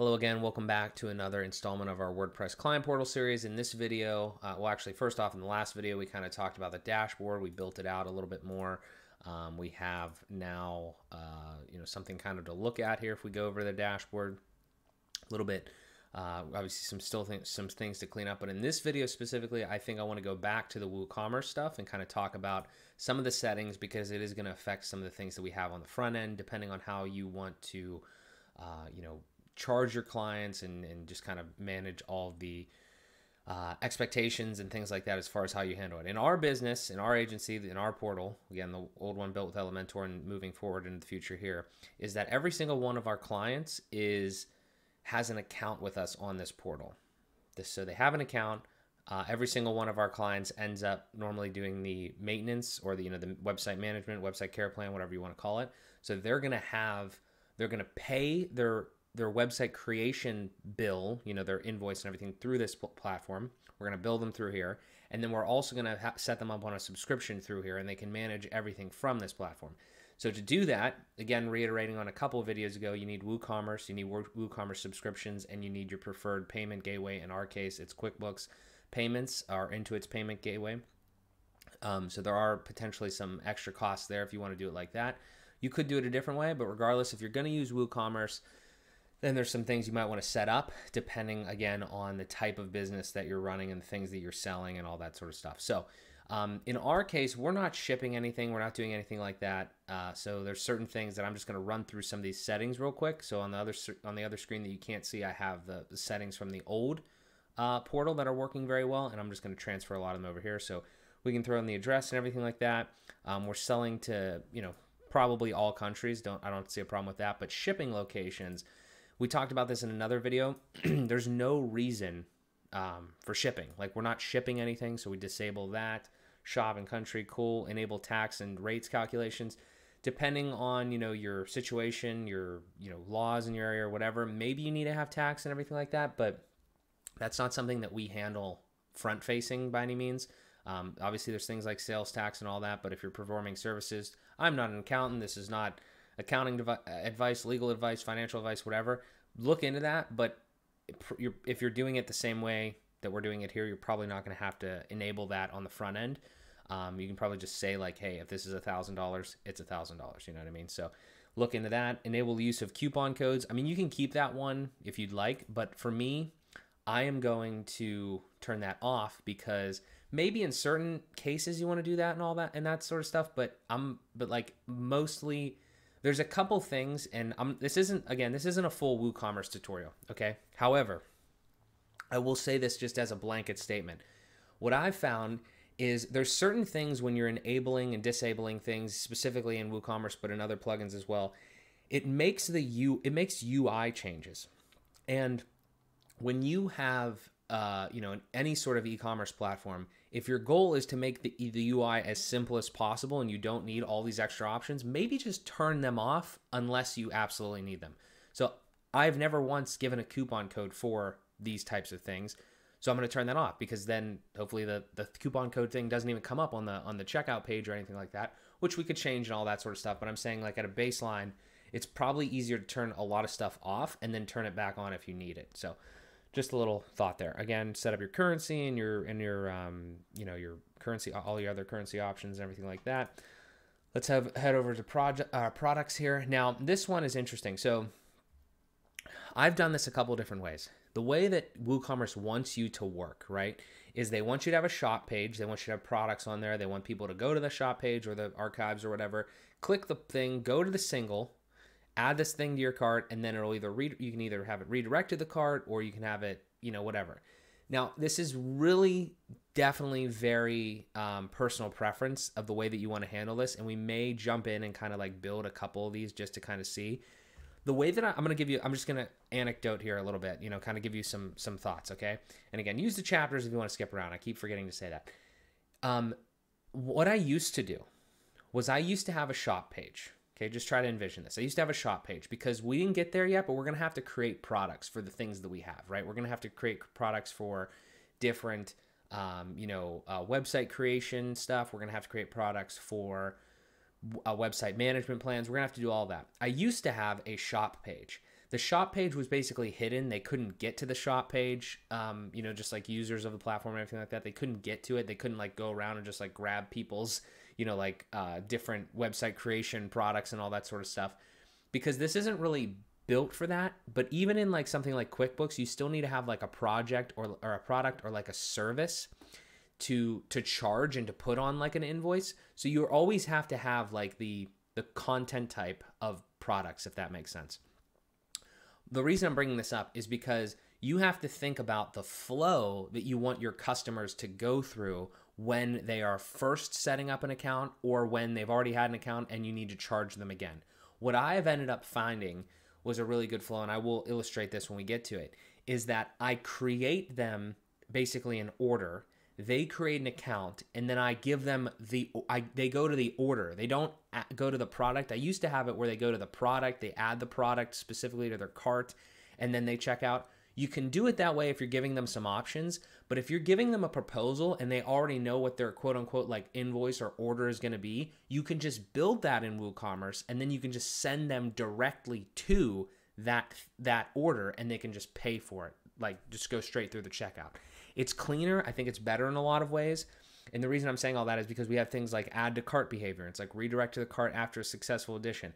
Hello again, welcome back to another installment of our WordPress client portal series. In this video, first off, in the last video, we kind of talked about the dashboard. We built it out a little bit more. We have now, something kind of to look at here. If we go over the dashboard a little bit, obviously some things to clean up. But in this video specifically, I think I want to go back to the WooCommerce stuff and kind of talk about some of the settings, because it is going to affect some of the things that we have on the front end, depending on how you want to, charge your clients and just kind of manage all the expectations and things like that as far as how you handle it. In our business, in our agency, in our portal, again, the old one built with Elementor and moving forward into the future here, is that every single one of our clients has an account with us on this portal. So they have an account. Every single one of our clients ends up normally doing the maintenance or the, the website management, website care plan, whatever you want to call it. So they're going to pay their website creation bill, their invoice and everything through this platform. We're going to bill them through here. And then we're also going to set them up on a subscription through here, and they can manage everything from this platform. So to do that, again, reiterating on a couple of videos ago, you need WooCommerce, you need WooCommerce subscriptions, and you need your preferred payment gateway. In our case, it's QuickBooks payments or Intuit's payment gateway. So there are potentially some extra costs there if you want to do it like that. You could do it a different way, but regardless, if you're going to use WooCommerce, then there's some things you might want to set up depending, again, on the type of business that you're running and the things that you're selling and all that sort of stuff. So in our case, we're not shipping anything. We're not doing anything like that. So there's certain things that I'm just going to run through some of these settings real quick. So on the other screen that you can't see, I have the settings from the old portal that are working very well, and I'm just going to transfer a lot of them over here. So we can throw in the address and everything like that. We're selling to, probably all countries. I don't see a problem with that. But shipping locations, we talked about this in another video. There's no reason for shipping. Like, we're not shipping anything, so we disable that. Shop and country, cool. Enable tax and rates calculations. Depending on, your situation, your, laws in your area or whatever, maybe you need to have tax and everything like that, but that's not something that we handle front-facing by any means. Obviously, there's things like sales tax and all that, but if you're performing services, I'm not an accountant. This is not accounting advice, legal advice, financial advice, whatever. Look into that, but if you're doing it the same way that we're doing it here, you're probably not going to have to enable that on the front end. You can probably just say, like, hey, if this is $1,000, it's $1,000. You know what I mean? So look into that. Enable the use of coupon codes. I mean, you can keep that one if you'd like, but for me, I am going to turn that off, because maybe in certain cases you want to do that and all that and that sort of stuff, but like, mostly, there's a couple things, and this isn't a full WooCommerce tutorial, okay? However, I will say this just as a blanket statement. What I've found is there's certain things when you're enabling and disabling things, specifically in WooCommerce, but in other plugins as well, it makes UI changes. And when you have, any sort of e-commerce platform, if your goal is to make the UI as simple as possible and you don't need all these extra options, maybe just turn them off unless you absolutely need them. So I've never once given a coupon code for these types of things. So I'm going to turn that off, because then hopefully the coupon code thing doesn't even come up on the checkout page or anything like that, which we could change and all that sort of stuff. But I'm saying, like, at a baseline, it's probably easier to turn a lot of stuff off and then turn it back on if you need it. So just a little thought there. Again, set up your currency and your currency, all your other currency options and everything like that. Let's head over to products here. Now, this one is interesting. So I've done this a couple different ways. The way that WooCommerce wants you to work, right, is they want you to have a shop page. They want you to have products on there. They want people to go to the shop page or the archives or whatever, click the thing, go to the single, add this thing to your cart, and then it'll you can either have it redirect to the cart, or you can have it, whatever. Now, this is really definitely very personal preference of the way that you want to handle this, and we may jump in and kind of like build a couple of these just to kind of see. The way that I'm just going to anecdote here a little bit, kind of give you some thoughts, okay? And again, use the chapters if you want to skip around. I keep forgetting to say that. What I used to do was I used to have a shop page. Okay, just try to envision this. I used to have a shop page because we didn't get there yet, but we're going to have to create products for the things that we have, right? We're going to have to create products for different, website creation stuff. We're going to have to create products for website management plans. We're going to have to do all that. I used to have a shop page. The shop page was basically hidden. They couldn't get to the shop page. You know, just like users of the platform and everything like that. They couldn't get to it. They couldn't like go around and just like grab people's, you know, like different website creation products and all that sort of stuff, because this isn't really built for that. But even in like something like QuickBooks, you still need to have like a project or a product or like a service to charge and to put on like an invoice. So you always have to have like the content type of products, if that makes sense. The reason I'm bringing this up is because you have to think about the flow that you want your customers to go through when they are first setting up an account or when they've already had an account and you need to charge them again. What I have ended up finding was a really good flow, and I will illustrate this when we get to it, is that I create them basically in order. They create an account, and then I give them they go to the order. They don't go to the product. I used to have it where they go to the product, they add the product specifically to their cart, and then they check out. You can do it that way if you're giving them some options, but if you're giving them a proposal and they already know what their quote unquote like invoice or order is going to be, you can just build that in WooCommerce, and then you can just send them directly to that order, and they can just pay for it. Like just go straight through the checkout. It's cleaner. I think it's better in a lot of ways. And the reason I'm saying all that is because we have things like add to cart behavior. It's like redirect to the cart after a successful addition.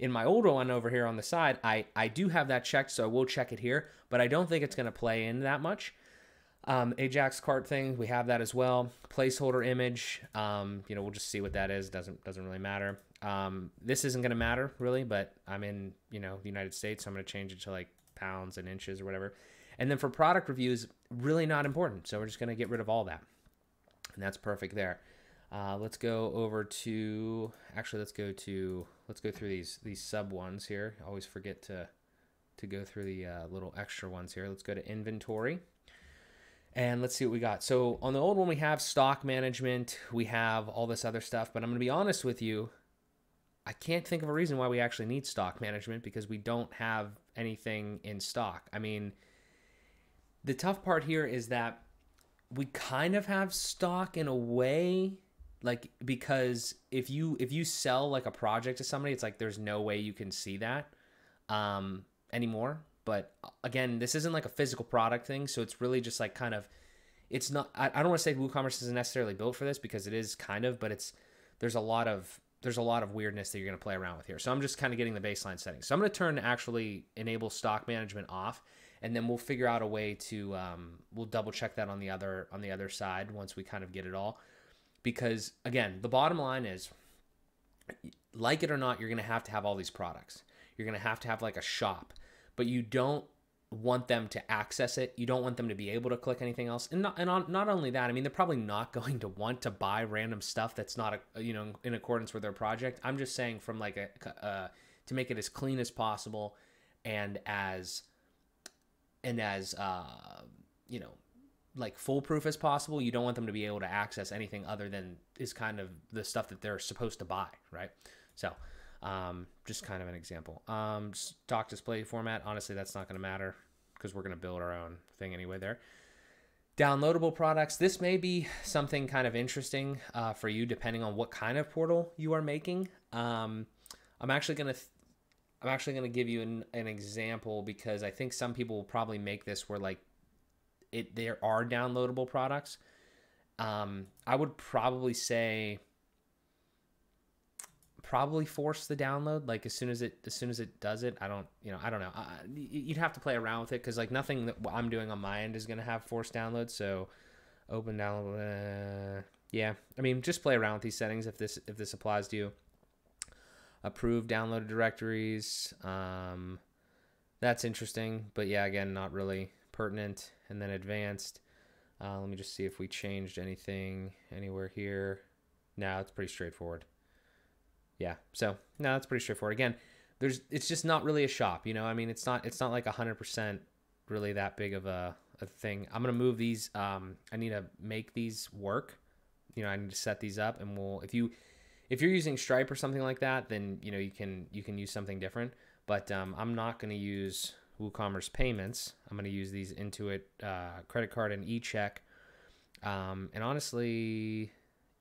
In my older one over here on the side, I do have that checked, so I will check it here, but I don't think it's going to play in that much. Ajax cart thing, we have that as well. Placeholder image, you know, we'll just see what that is. Doesn't really matter. This isn't going to matter really, but I'm in, you know, the United States, so I'm going to change it to like pounds and inches or whatever. And then for product reviews, really not important. So we're just going to get rid of all that. And that's perfect there. Let's go over to, actually, let's go through these sub ones here. I always forget to go through the little extra ones here. Let's go to inventory and let's see what we got. So on the old one, we have stock management, we have all this other stuff, but I'm going to be honest with you. I can't think of a reason why we actually need stock management because we don't have anything in stock. I mean, the tough part here is that we kind of have stock in a way, like, because if you sell like a project to somebody, it's like, there's no way you can see that, anymore. But again, this isn't like a physical product thing. So it's really just like kind of, it's not, I don't want to say WooCommerce isn't necessarily built for this because it is kind of, but it's, there's a lot of weirdness that you're going to play around with here. So I'm just kind of getting the baseline settings. So I'm going to actually enable stock management off. And then we'll figure out a way to we'll double check that on the other side once we kind of get it all, because again, the bottom line is, like it or not, you're going to have all these products. You're going to have like a shop, but you don't want them to access it. You don't want them to be able to click anything else. And not only that, I mean, they're probably not going to want to buy random stuff that's not you know, in accordance with their project. I'm just saying from like to make it as clean as possible and as you know, like foolproof as possible. You don't want them to be able to access anything other than is kind of the stuff that they're supposed to buy, right? So just kind of an example. Stock display format, honestly, that's not going to matter because we're going to build our own thing anyway there. Downloadable products. This may be something kind of interesting for you depending on what kind of portal you are making. I'm actually going to give you an example because I think some people will probably make this where like there are downloadable products. I would probably say force the download. Like as soon as it does it, I don't know. You'd have to play around with it because like nothing that I'm doing on my end is going to have forced download. So open download. Yeah. I mean, just play around with these settings if this applies to you. Approved downloaded directories. That's interesting, but yeah, again, not really pertinent. And then advanced. Let me just see if we changed anything anywhere here. No, it's pretty straightforward. Yeah, so no, that's pretty straightforward. Again, it's just not really a shop, you know. I mean, it's not like 100% really that big of a thing. I'm gonna move these. I need to make these work. You know, I need to set these up, and we'll if you're using Stripe or something like that, then you know you can use something different. But I'm not going to use WooCommerce payments. I'm going to use these Intuit credit card and e-check. And honestly,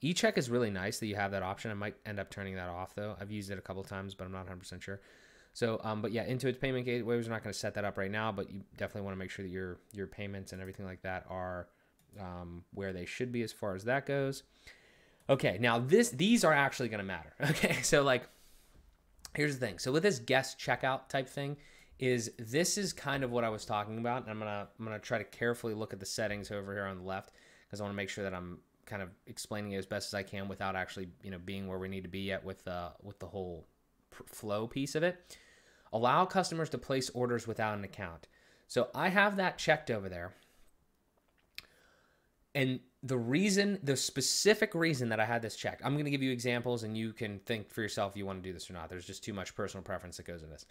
e-check is really nice that you have that option. I might end up turning that off though. I've used it a couple times, but I'm not 100% sure. So, but yeah, Intuit's payment gateway, we're not going to set that up right now, but you definitely want to make sure that your payments and everything like that are where they should be as far as that goes. Okay, now these are actually going to matter. Okay, so like, here's the thing. So with this guest checkout type thing, this is kind of what I was talking about. And I'm gonna try to carefully look at the settings over here on the left, because I want to make sure that I'm kind of explaining it as best as I can without actually, you know, being where we need to be at with the whole flow piece of it. Allow customers to place orders without an account. So I have that checked over there. And the reason, the specific reason that I had this checked, I'm going to give you examples and you can think for yourself if you want to do this or not. There's just too much personal preference that goes in this.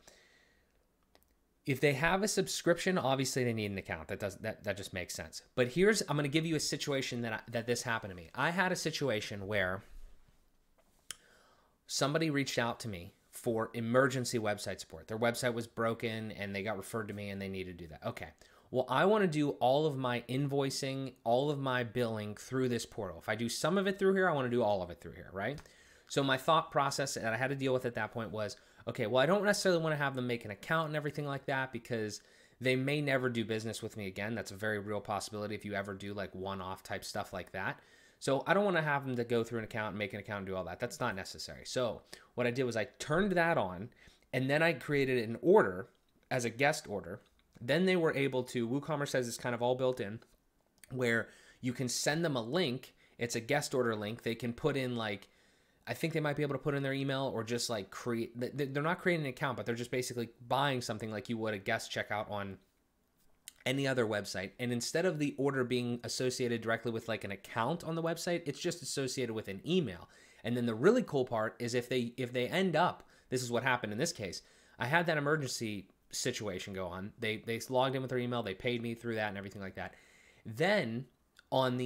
If they have a subscription, obviously they need an account. That just makes sense. But here's, I'm going to give you a situation that this happened to me. I had a situation where somebody reached out to me for emergency website support. Their website was broken and they got referred to me and they needed to do that. Okay. Well, I want to do all of my invoicing, all of my billing through this portal. If I do some of it through here, I want to do all of it through here, right? So my thought process that I had to deal with at that point was, okay, well, I don't necessarily want to have them make an account and everything like that because they may never do business with me again. That's a very real possibility if you ever do like one-off type stuff like that. So I don't want to have them to go through an account and make an account and do all that. That's not necessary. So what I did was I turned that on and then I created an order as a guest order. Then they were able to, WooCommerce has this kind of all built in where you can send them a link. It's a guest order link. They can put in like, I think they might be able to put in their email or just like create, they're not creating an account, but they're just basically buying something like you would a guest checkout on any other website. And instead of the order being associated directly with like an account on the website, it's just associated with an email. And then the really cool part is if they end up, this is what happened in this case. I had that emergency situation go on. They logged in with their email. They paid me through that and everything like that. Then on the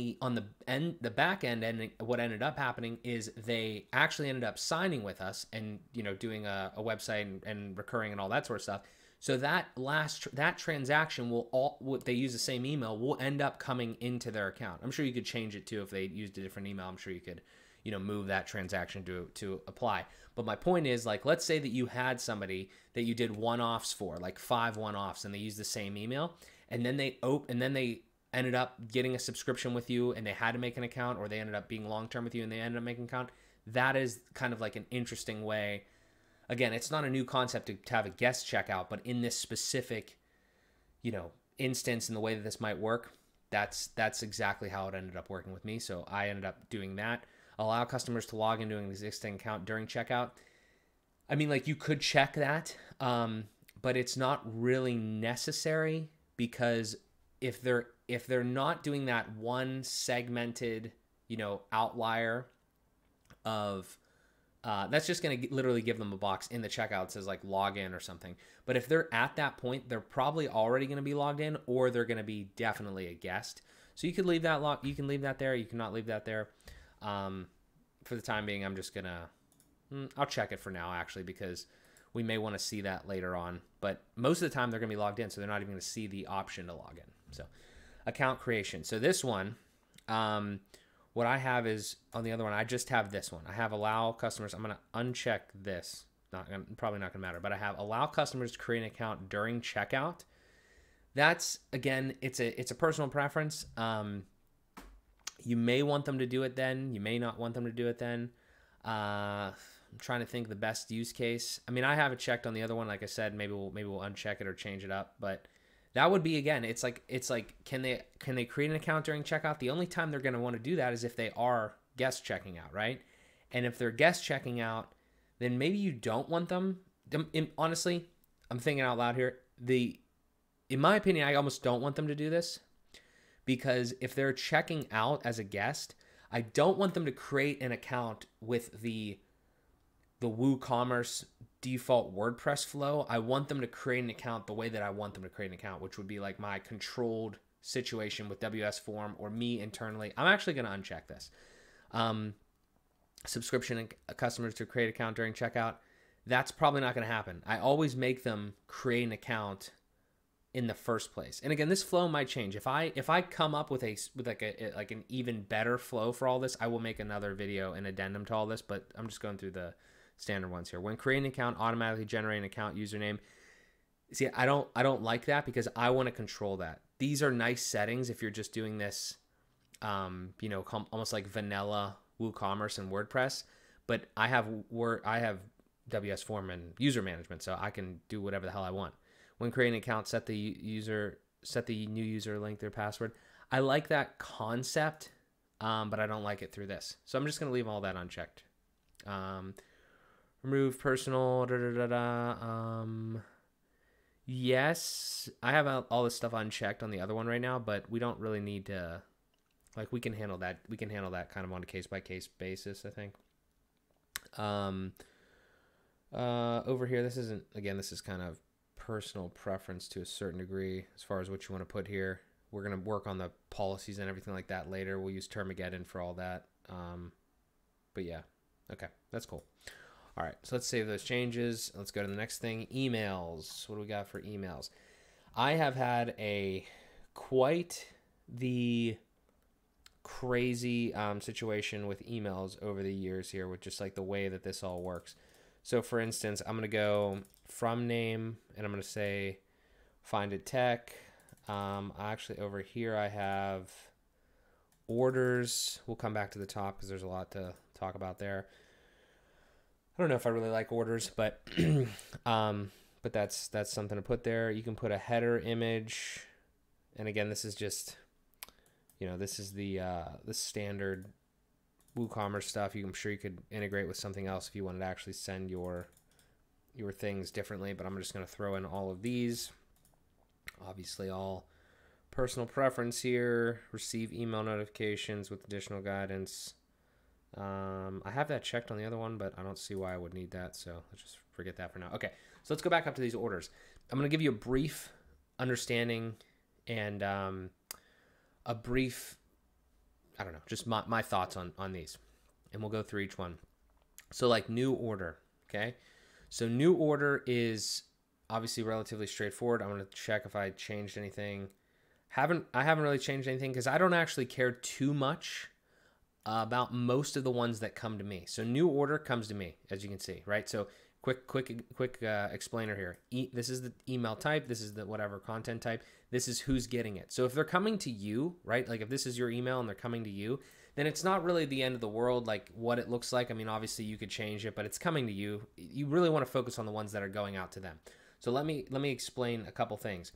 back end, and what ended up happening is they actually ended up signing with us and, you know, doing a website and recurring and all that sort of stuff. So that that transaction will all, they use the same email, will end up coming into their account. I'm sure you could change it too. If they used a different email, I'm sure you could, you know, move that transaction to apply. But my point is, like, let's say that you had somebody that you did one-offs for, like 5 one-offs, and they used the same email, and then they ended up getting a subscription with you and they had to make an account, or they ended up being long-term with you and they ended up making an account. That is kind of like an interesting way. Again, it's not a new concept to have a guest checkout, but in this specific, you know, instance and the way that this might work, that's exactly how it ended up working with me. So I ended up doing that. Allow customers to log into an existing account during checkout. I mean, like, you could check that, but it's not really necessary, because if they're not doing that one segmented, you know, outlier of, that's just going to literally give them a box in the checkout that says like log in or something. But if they're at that point, they're probably already going to be logged in, or they're going to be definitely a guest. So you could leave that lock. You can leave that there. You cannot leave that there. For the time being, I'm just gonna, I'll check it for now actually, because we may want to see that later on, but most of the time they're going to be logged in. So they're not even going to see the option to log in. So account creation. So this one, what I have is on the other one, I just have this one. I have allow customers. I'm going to uncheck this. Probably not going to matter, but I have allow customers to create an account during checkout. That's, again, it's a personal preference. You may want them to do it then. You may not want them to do it then. I'm trying to think the best use case. I mean, I have it checked on the other one. Like I said, maybe we'll uncheck it or change it up. But that would be, again, it's like can they create an account during checkout? The only time they're going to want to do that is if they are guest checking out, right? And if they're guest checking out, then maybe you don't want them. Honestly, I'm thinking out loud here. In my opinion, I almost don't want them to do this. Because if they're checking out as a guest, I don't want them to create an account with the WooCommerce default WordPress flow. I want them to create an account the way that I want them to create an account, which would be like my controlled situation with WS Form or me internally. I'm actually going to uncheck this. Subscription and customers to create account during checkout. That's probably not going to happen. I always make them create an account in the first place. And again, this flow might change. If I come up with like an even better flow for all this, I will make another video, an addendum to all this, but I'm just going through the standard ones here. When creating an account, automatically generate an account username. See, I don't like that because I want to control that. These are nice settings if you're just doing this, you know, almost like vanilla WooCommerce and WordPress. But I have WS Form and user management, so I can do whatever the hell I want. When creating an account, set the new user link, their password. I like that concept, but I don't like it through this. So I'm just gonna leave all that unchecked. Remove personal. Yes, I have all this stuff unchecked on the other one right now, but we don't really need to. Like, we can handle that. We can handle that kind of on a case-by-case basis, I think. Over here, this isn't, again, this is kind of personal preference to a certain degree as far as what you want to put here. We're going to work on the policies and everything like that later. We'll use Termageddon for all that. But yeah, okay, that's cool. All right, so let's save those changes. Let's go to the next thing, emails. What do we got for emails? I have had a quite the crazy situation with emails over the years here with just like the way that this all works. So for instance, I'm going to go from name and I'm going to say find a tech. Actually over here I have orders. We'll come back to the top because there's a lot to talk about there. I don't know if I really like orders, but but that's something to put there. You can put a header image, and again, this is just, you know, this is the standard WooCommerce stuff. I'm sure you could integrate with something else if you wanted to actually send your things differently, but I'm just going to throw in all of these. Obviously all personal preference here. Receive email notifications with additional guidance. I have that checked on the other one, but I don't see why I would need that, so let's just forget that for now. Okay, so let's go back up to these orders. I'm going to give you a brief understanding and a brief, I don't know, just my thoughts on these, and we'll go through each one. So like new order, okay? So new order is obviously relatively straightforward. I'm going to check if I changed anything. I haven't really changed anything because I don't actually care too much about most of the ones that come to me. So new order comes to me, as you can see, right? So quick explainer here. This is the email type. This is the whatever content type. This is who's getting it. So if they're coming to you, right? Like if this is your email and they're coming to you, then it's not really the end of the world, like what it looks like. I mean, obviously you could change it, but it's coming to you. You really want to focus on the ones that are going out to them. So let me explain a couple things.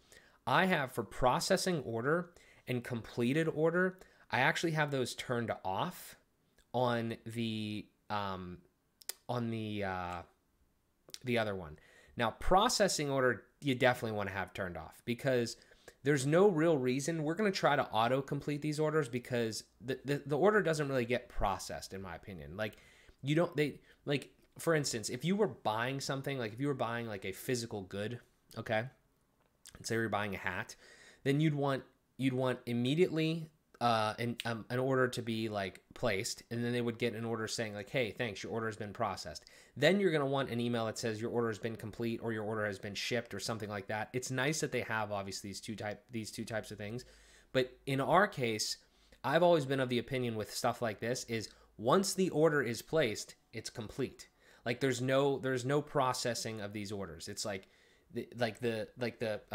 I have for processing order and completed order, I actually have those turned off on the other one. Now processing order, you definitely want to have turned off because there's no real reason. We're going to try to auto complete these orders because the order doesn't really get processed, in my opinion. Like you don't, they like, for instance, if you were buying something, like if you were buying like a physical good, okay, let's say you're buying a hat, then you'd want immediately an order to be like placed, and then they would get an order saying like, hey, thanks, your order has been processed. Then you're going to want an email that says your order has been complete or your order has been shipped or something like that. It's nice that they have obviously these two types of things, but in our case, I've always been of the opinion with stuff like this is once the order is placed, it's complete. Like there's no processing of these orders. It's like I'm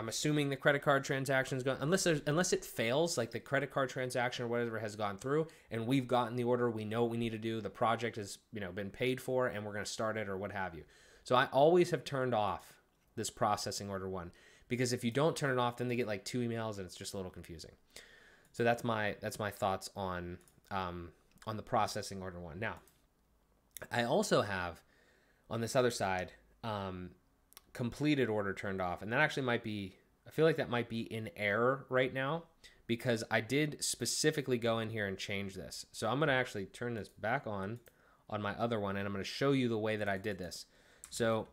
assuming the credit card transaction's gone, unless it fails, like the credit card transaction or whatever has gone through and we've gotten the order, we know what we need to do, the project has, you know, been paid for and we're going to start it or what have you. So I always have turned off this processing order one, because if you don't turn it off, then they get like two emails and it's just a little confusing. So that's my thoughts on the processing order one. Now, I also have on this other side, completed order turned off, and that actually might be, I feel like that might be in error right now because I did specifically go in here and change this. So I'm going to actually turn this back on my other one, and I'm going to show you the way that I did this. So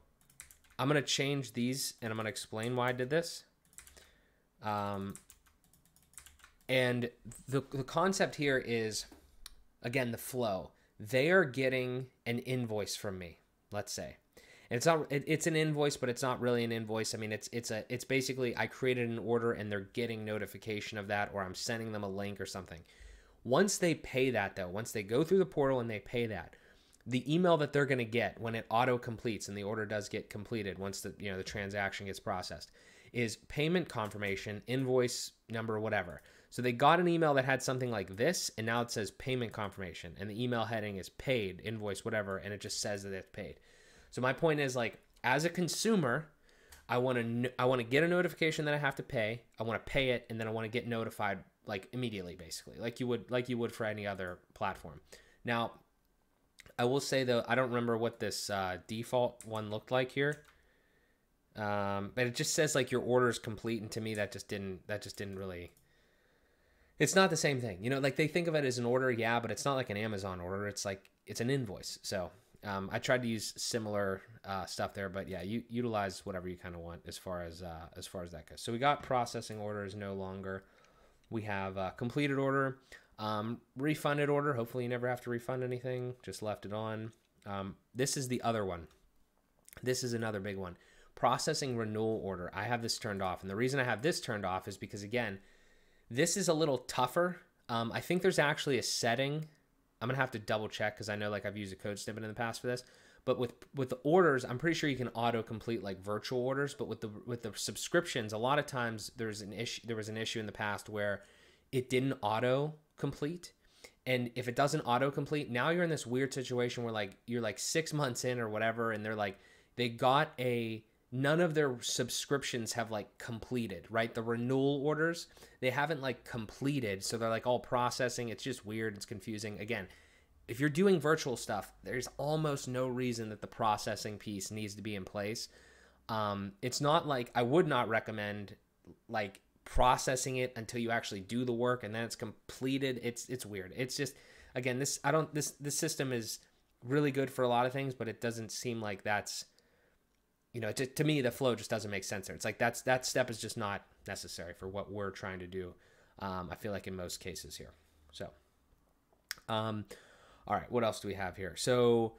I'm going to change these and I'm going to explain why I did this. And the concept here is, again, the flow. They are getting an invoice from me, let's say. It's an invoice, but it's not really an invoice. I mean, it's basically I created an order and they're getting notification of that, or I'm sending them a link or something. Once they pay that though, once they go through the portal and they pay that, the email that they're going to get when it auto completes and the order does get completed once the, you know, the transaction gets processed is payment confirmation, invoice number, whatever. So they got an email that had something like this, and now it says payment confirmation, and the email heading is paid, invoice, whatever, and it just says that it's paid. So my point is, like, as a consumer, I want to get a notification that I have to pay. I want to pay it, and then I want to get notified, like, immediately, basically, like you would for any other platform. Now, I will say, though, I don't remember what this default one looked like here. But it just says, like, your order is complete, and to me that just didn't really, it's not the same thing. You know, like, they think of it as an order, yeah, but it's not like an Amazon order. It's like, it's an invoice. So I tried to use similar stuff there, but yeah, you utilize whatever you kind of want as far as that goes. So we got processing orders no longer. We have completed order, refunded order. Hopefully you never have to refund anything, just left it on. This is the other one. This is another big one. Processing renewal order. I have this turned off. And the reason I have this turned off is because, again, this is a little tougher. I think there's actually a setting. I'm going to have to double check because I know, like, I've used a code snippet in the past for this. But with the orders, I'm pretty sure you can auto complete like virtual orders. But with the subscriptions, a lot of times there was an issue in the past where it didn't auto complete. And if it doesn't auto complete, now you're in this weird situation where, like, you're like 6 months in or whatever, and they're like, they got a, none of their subscriptions have, like, completed, right? The renewal orders, they haven't, like, completed. So they're, like, all processing. It's just weird. It's confusing. Again, if you're doing virtual stuff, there's almost no reason that the processing piece needs to be in place. It's not like, I would not recommend, like, processing it until you actually do the work and then it's completed. It's weird. It's just, again, this system is really good for a lot of things, but it doesn't seem like that's, you know, to me, the flow just doesn't make sense there. It's like that step is just not necessary for what we're trying to do, I feel like, in most cases here. So, all right, what else do we have here? So,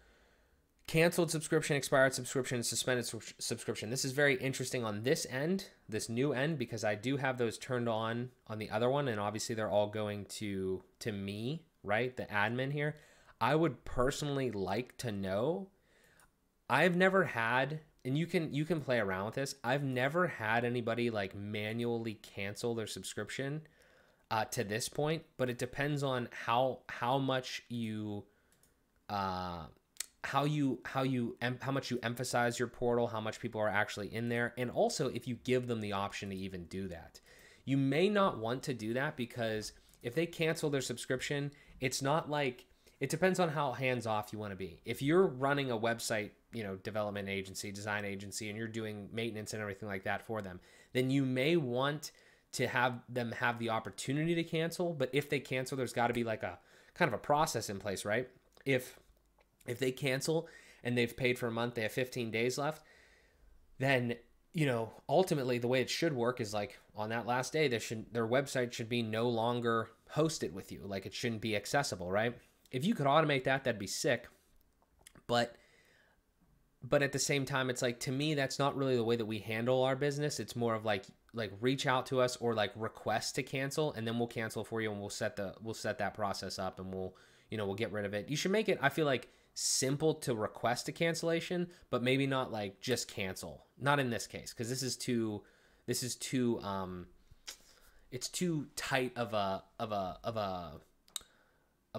canceled subscription, expired subscription, suspended subscription. This is very interesting on this end, this new end, because I do have those turned on the other one, and obviously they're all going to me, right, the admin here. I would personally like to know, I've never had... and you can play around with this. I've never had anybody, like, manually cancel their subscription to this point, but it depends on how much you emphasize your portal, how much people are actually in there, and also if you give them the option to even do that. You may not want to do that because if they cancel their subscription, it's not like, it depends on how hands-off you want to be. If you're running a website, you know, development agency, design agency, and you're doing maintenance and everything like that for them, then you may want to have them have the opportunity to cancel. But if they cancel, there's got to be like a kind of a process in place, right? If they cancel and they've paid for a month, they have 15 days left, then, you know, ultimately the way it should work is, like, on that last day, their website should be no longer hosted with you. Like, it shouldn't be accessible, right? If you could automate that, that'd be sick. But at the same time, it's like, to me, that's not really the way that we handle our business. It's more of like reach out to us or like request to cancel, and then we'll cancel for you, and we'll set that process up, and we'll get rid of it. You should make it, I feel like, simple to request a cancellation, but maybe not like just cancel. Not in this case, because it's too tight of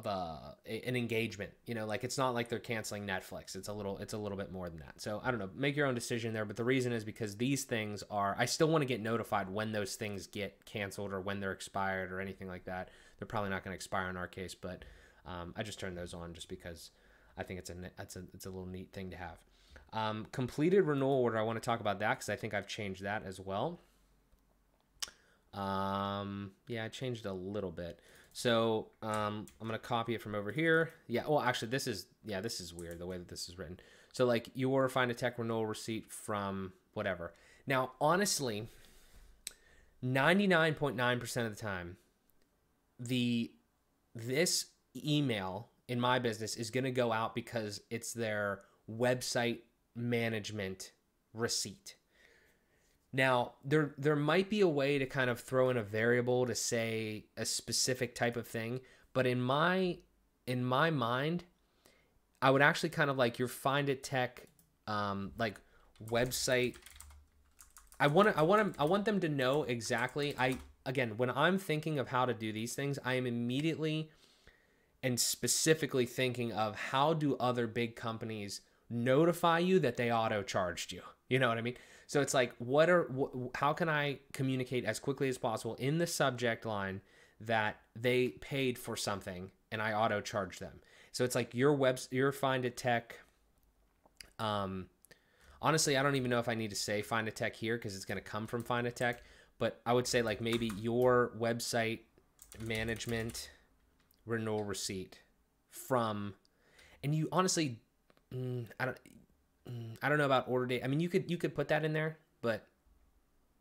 an engagement, you know, like, it's not like they're canceling Netflix. It's a little bit more than that. So I don't know, make your own decision there. But the reason is because these things are, I still want to get notified when those things get canceled or when they're expired or anything like that. They're probably not going to expire in our case, but I just turned those on just because I think it's a little neat thing to have. Completed renewal order. I want to talk about that because I think I've changed that as well. Yeah, I changed a little bit. So I'm going to copy it from over here. Yeah, well, actually, this is weird the way that this is written. So, like, you order, find a tech renewal receipt from whatever. Now, honestly, 99.9% of the time, this email in my business is going to go out because it's their website management receipt. Now, there might be a way to kind of throw in a variable to say a specific type of thing, but in my mind, I would actually kind of like your Find It Tech, like website. I want them to know exactly. Again, when I'm thinking of how to do these things, I am immediately and specifically thinking of how do other big companies notify you that they auto charged you? You know what I mean? So it's like, how can I communicate as quickly as possible in the subject line that they paid for something and I auto charge them? So it's like your Find It Tech. Honestly, I don't even know if I need to say Find It Tech here because it's going to come from Find It Tech. But I would say like maybe your website management renewal receipt from, and you honestly, I don't know about order date. I mean, you could put that in there, but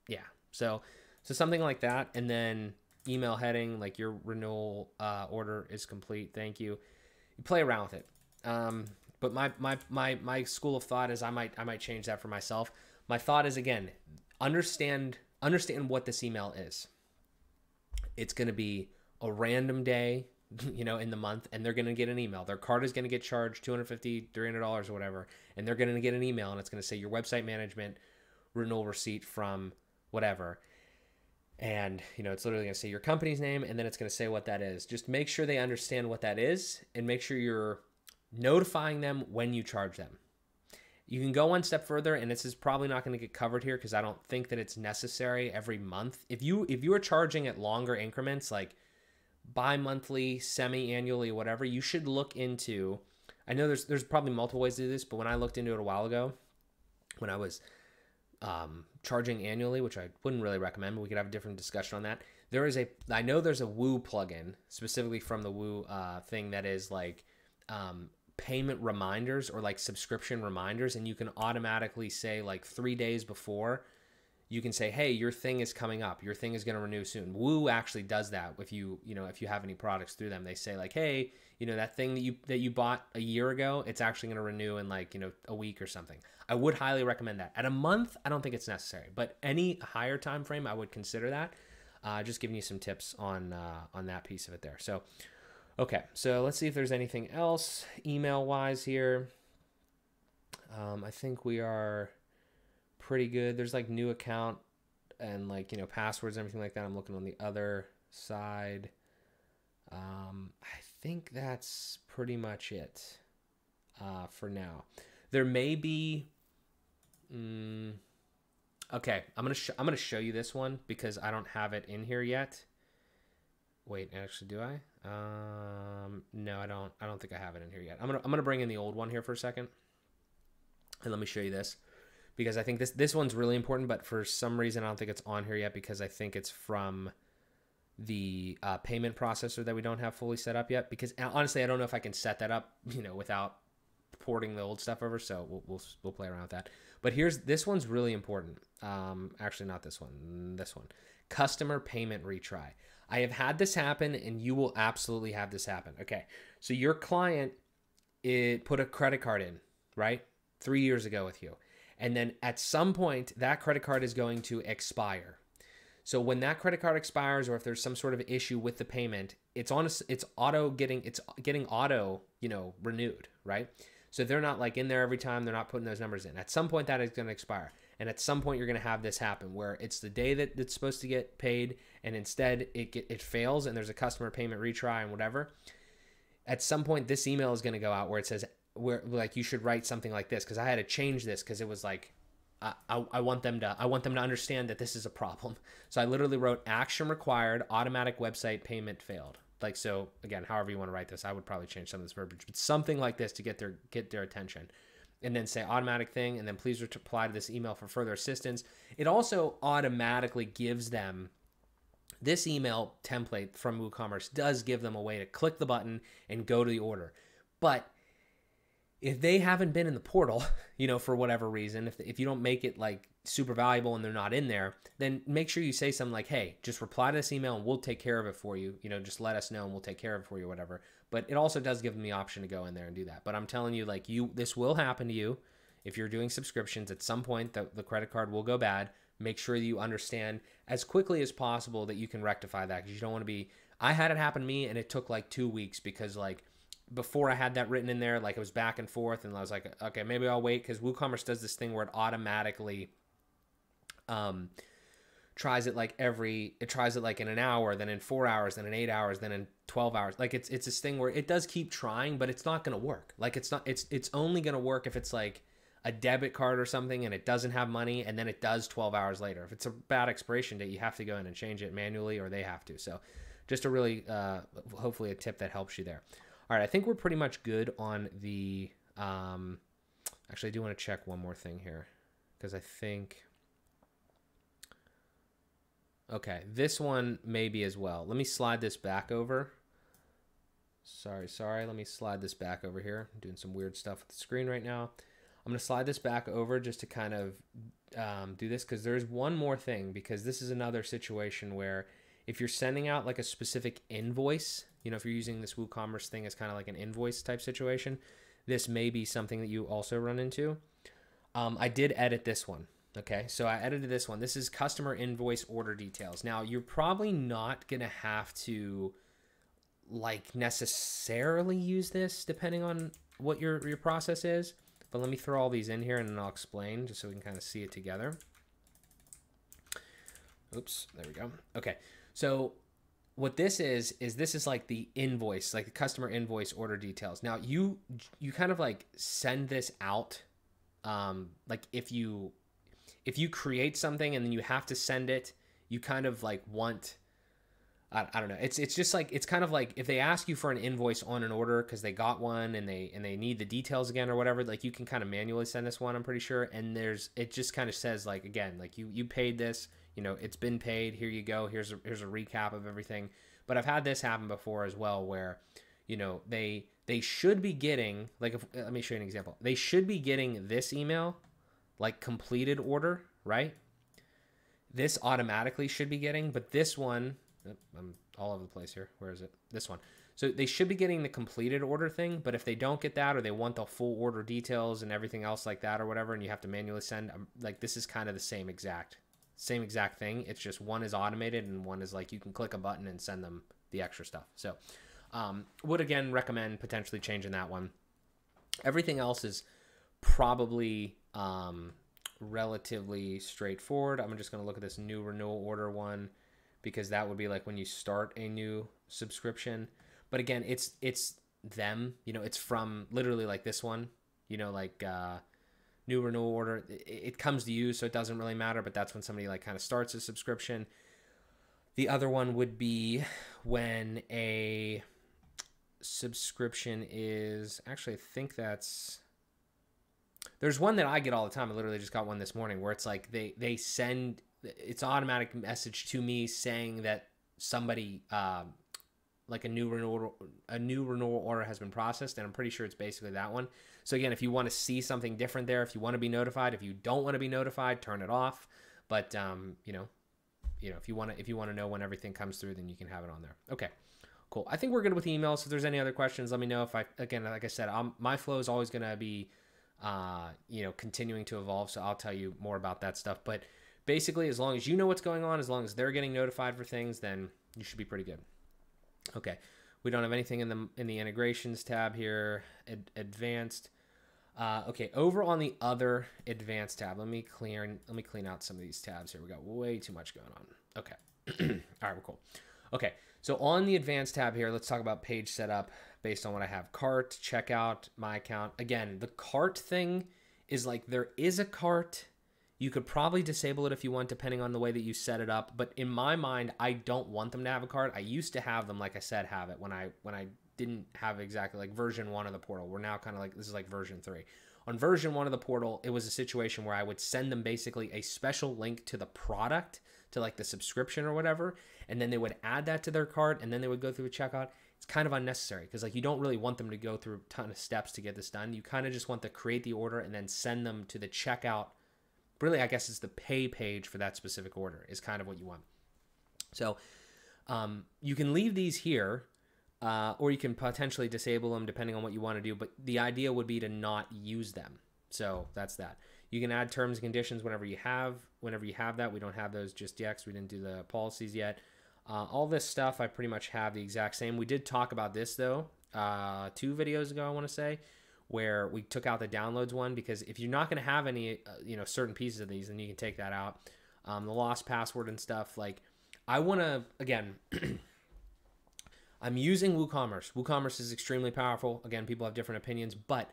yeah. So something like that, and then email heading, like your renewal order is complete. Thank you. You play around with it. But my school of thought is I might change that for myself. My thought is, again, understand what this email is. It's going to be a random day, you know, in the month, and they're going to get an email. Their card is going to get charged $250, $300 or whatever, and they're going to get an email, and it's going to say your website management renewal receipt from whatever. And, you know, it's literally going to say your company's name, and then it's going to say what that is. Just make sure they understand what that is, and make sure you're notifying them when you charge them. You can go one step further, and this is probably not going to get covered here because I don't think that it's necessary every month. If you are charging at longer increments, like bi-monthly, semi-annually, whatever, you should look into. I know there's probably multiple ways to do this, but when I looked into it a while ago, when I was charging annually, which I wouldn't really recommend, but we could have a different discussion on that. I know there's a Woo plugin specifically from the Woo thing that is like payment reminders or like subscription reminders, and you can automatically say like 3 days before, you can say, hey, your thing is coming up, your thing is going to renew soon. Woo actually does that if you have any products through them. They say like, hey, you know, that thing that you bought a year ago, it's actually going to renew in like, you know, a week or something. I would highly recommend that. At a month, I don't think it's necessary, but any higher time frame, I would consider that. Just giving you some tips on that piece of it there. So okay, so let's see if there's anything else email-wise here. I think we are pretty good. There's like new account and like, you know, passwords and everything like that. I'm looking on the other side. I think that's pretty much it for now. There may be... okay, I'm gonna show you this one because I don't have it in here yet. Wait, actually, do I? No, I don't think I have it in here yet. I'm gonna bring in the old one here for a second, and let me show you this, because I think this one's really important, but for some reason I don't think it's on here yet because I think it's from the payment processor that we don't have fully set up yet, because honestly I don't know if I can set that up, you know, without porting the old stuff over. So we'll play around with that. But this one's really important. Actually, not this one, this one. Customer payment retry. I have had this happen, and you will absolutely have this happen. Okay, so your client put a credit card in, right, 3 years ago with you. And then at some point, that credit card is going to expire. So when that credit card expires, or if there's some sort of issue with the payment, it's getting auto, you know, renewed, right? So they're not like in there every time. They're not putting those numbers in. At some point, that is going to expire. And at some point, you're going to have this happen where it's the day that it's supposed to get paid, and instead it fails, and there's a customer payment retry and whatever. At some point, this email is going to go out where it says, where like, you should write something like this, because I had to change this because it was like, I want them to understand that this is a problem. So I literally wrote action required, automatic website payment failed. Like, so again, however you want to write this, I would probably change some of this verbiage, but something like this to get their attention. And then say automatic thing, and then please reply to this email for further assistance. It also automatically gives them, this email template from WooCommerce does give them a way to click the button and go to the order. But if they haven't been in the portal, you know, for whatever reason, if you don't make it like super valuable and they're not in there, then make sure you say something like, hey, just reply to this email and we'll take care of it for you. You know, just let us know and we'll take care of it for you, whatever. But it also does give them the option to go in there and do that. But I'm telling you, like, this will happen to you. If you're doing subscriptions, at some point the credit card will go bad. Make sure that you understand as quickly as possible that you can rectify that, because you don't want to be, I had it happen to me and it took like 2 weeks because like, before I had that written in there, like it was back and forth, and I was like, okay, maybe I'll wait, because WooCommerce does this thing where it automatically tries it like in an hour, then in 4 hours, then in 8 hours, then in 12 hours. Like it's this thing where it does keep trying, but it's not going to work. Like it's only going to work if it's like a debit card or something and it doesn't have money, and then it does 12 hours later. If it's a bad expiration date, you have to go in and change it manually, or they have to. So just a really, hopefully a tip that helps you there. All right, I think we're pretty much good on the, actually I do want to check one more thing here, because I think, okay, this one maybe as well. Let me slide this back over. Sorry, let me slide this back over here. I'm doing some weird stuff with the screen right now. I'm going to slide this back over just to kind of do this, because there's one more thing, because this is another situation where if you're sending out like a specific invoice, you know, if you're using this WooCommerce thing as kind of like an invoice type situation, this may be something that you also run into. I did edit this one. Okay, so I edited this one. This is customer invoice order details. Now, you're probably not going to have to like necessarily use this depending on what your process is. But let me throw all these in here and then I'll explain just so we can kind of see it together. Oops, there we go. Okay, so what this is this is like the invoice, like the customer invoice order details. Now, you kind of like send this out, like if you create something and then you have to send it, you kind of like want, I don't know. It's just like, it's kind of like if they ask you for an invoice on an order because they got one and they need the details again or whatever, like you can kind of manually send this one, I'm pretty sure. And it just kind of says like, again, like you paid this, you know, it's been paid. Here you go. Here's a recap of everything. But I've had this happen before as well, where, you know, they should be getting like, let me show you an example. They should be getting this email, like completed order, right? This automatically should be getting, but this one, I'm all over the place here. Where is it? This one. So they should be getting the completed order thing, but if they don't get that, or they want the full order details and everything else like that or whatever, and you have to manually send, like this is kind of the same exact thing. It's just one is automated and one is like you can click a button and send them the extra stuff. So would again recommend potentially changing that one. Everything else is probably relatively straightforward. I'm just going to look at this new renewal order one, because that would be like when you start a new subscription. But again, it's them, you know, it's from literally like this one, you know, like new renewal order, it comes to you, so it doesn't really matter, but that's when somebody like kind of starts a subscription. The other one would be when a subscription is actually, I think that's, there's one that I get all the time. I literally just got one this morning where it's like they send, it's an automatic message to me saying that somebody like a new renewal order has been processed, and I'm pretty sure it's basically that one. So again, if you want to see something different there, if you want to be notified, if you don't want to be notified, turn it off. But you know, if you want to know when everything comes through, then you can have it on there. Okay. Cool. I think we're good with emails. If there's any other questions, let me know. If I, again, like I said, my flow is always going to be you know, continuing to evolve. So I'll tell you more about that stuff. But basically, as long as you know what's going on, as long as they're getting notified for things, then you should be pretty good. Okay. We don't have anything in the integrations tab here, advanced. Okay. Over on the other advanced tab, let me clean out some of these tabs here. We got way too much going on. Okay. All right. We're cool. Okay. So on the advanced tab here, let's talk about page setup based on what I have. Cart, checkout, my account. Again, the cart thing is like, there is a cart. You could probably disable it if you want, depending on the way that you set it up. But in my mind, I don't want them to have a cart. I used to have them, like I said, have it when I didn't have exactly like version 1 of the portal. We're now kind of like, this is like version 3. On version 1 of the portal, it was a situation where I would send them basically a special link to the product, to like the subscription or whatever, and then they would add that to their cart, and then they would go through a checkout. It's kind of unnecessary, because like you don't really want them to go through a ton of steps to get this done. You kind of just want to create the order and then send them to the checkout. Really, I guess it's the pay page for that specific order is kind of what you want. So you can leave these here, or you can potentially disable them depending on what you want to do, but the idea would be to not use them. So that's that. You can add terms and conditions whenever you have that. We don't have those just yet, because we didn't do the policies yet. All this stuff I pretty much have the exact same. We did talk about this though two videos ago, I want to say, where we took out the downloads one, because if you're not going to have any, you know, certain pieces of these, then you can take that out. The lost password and stuff. Like, I want to, again, I'm using WooCommerce. WooCommerce is extremely powerful. Again, people have different opinions, but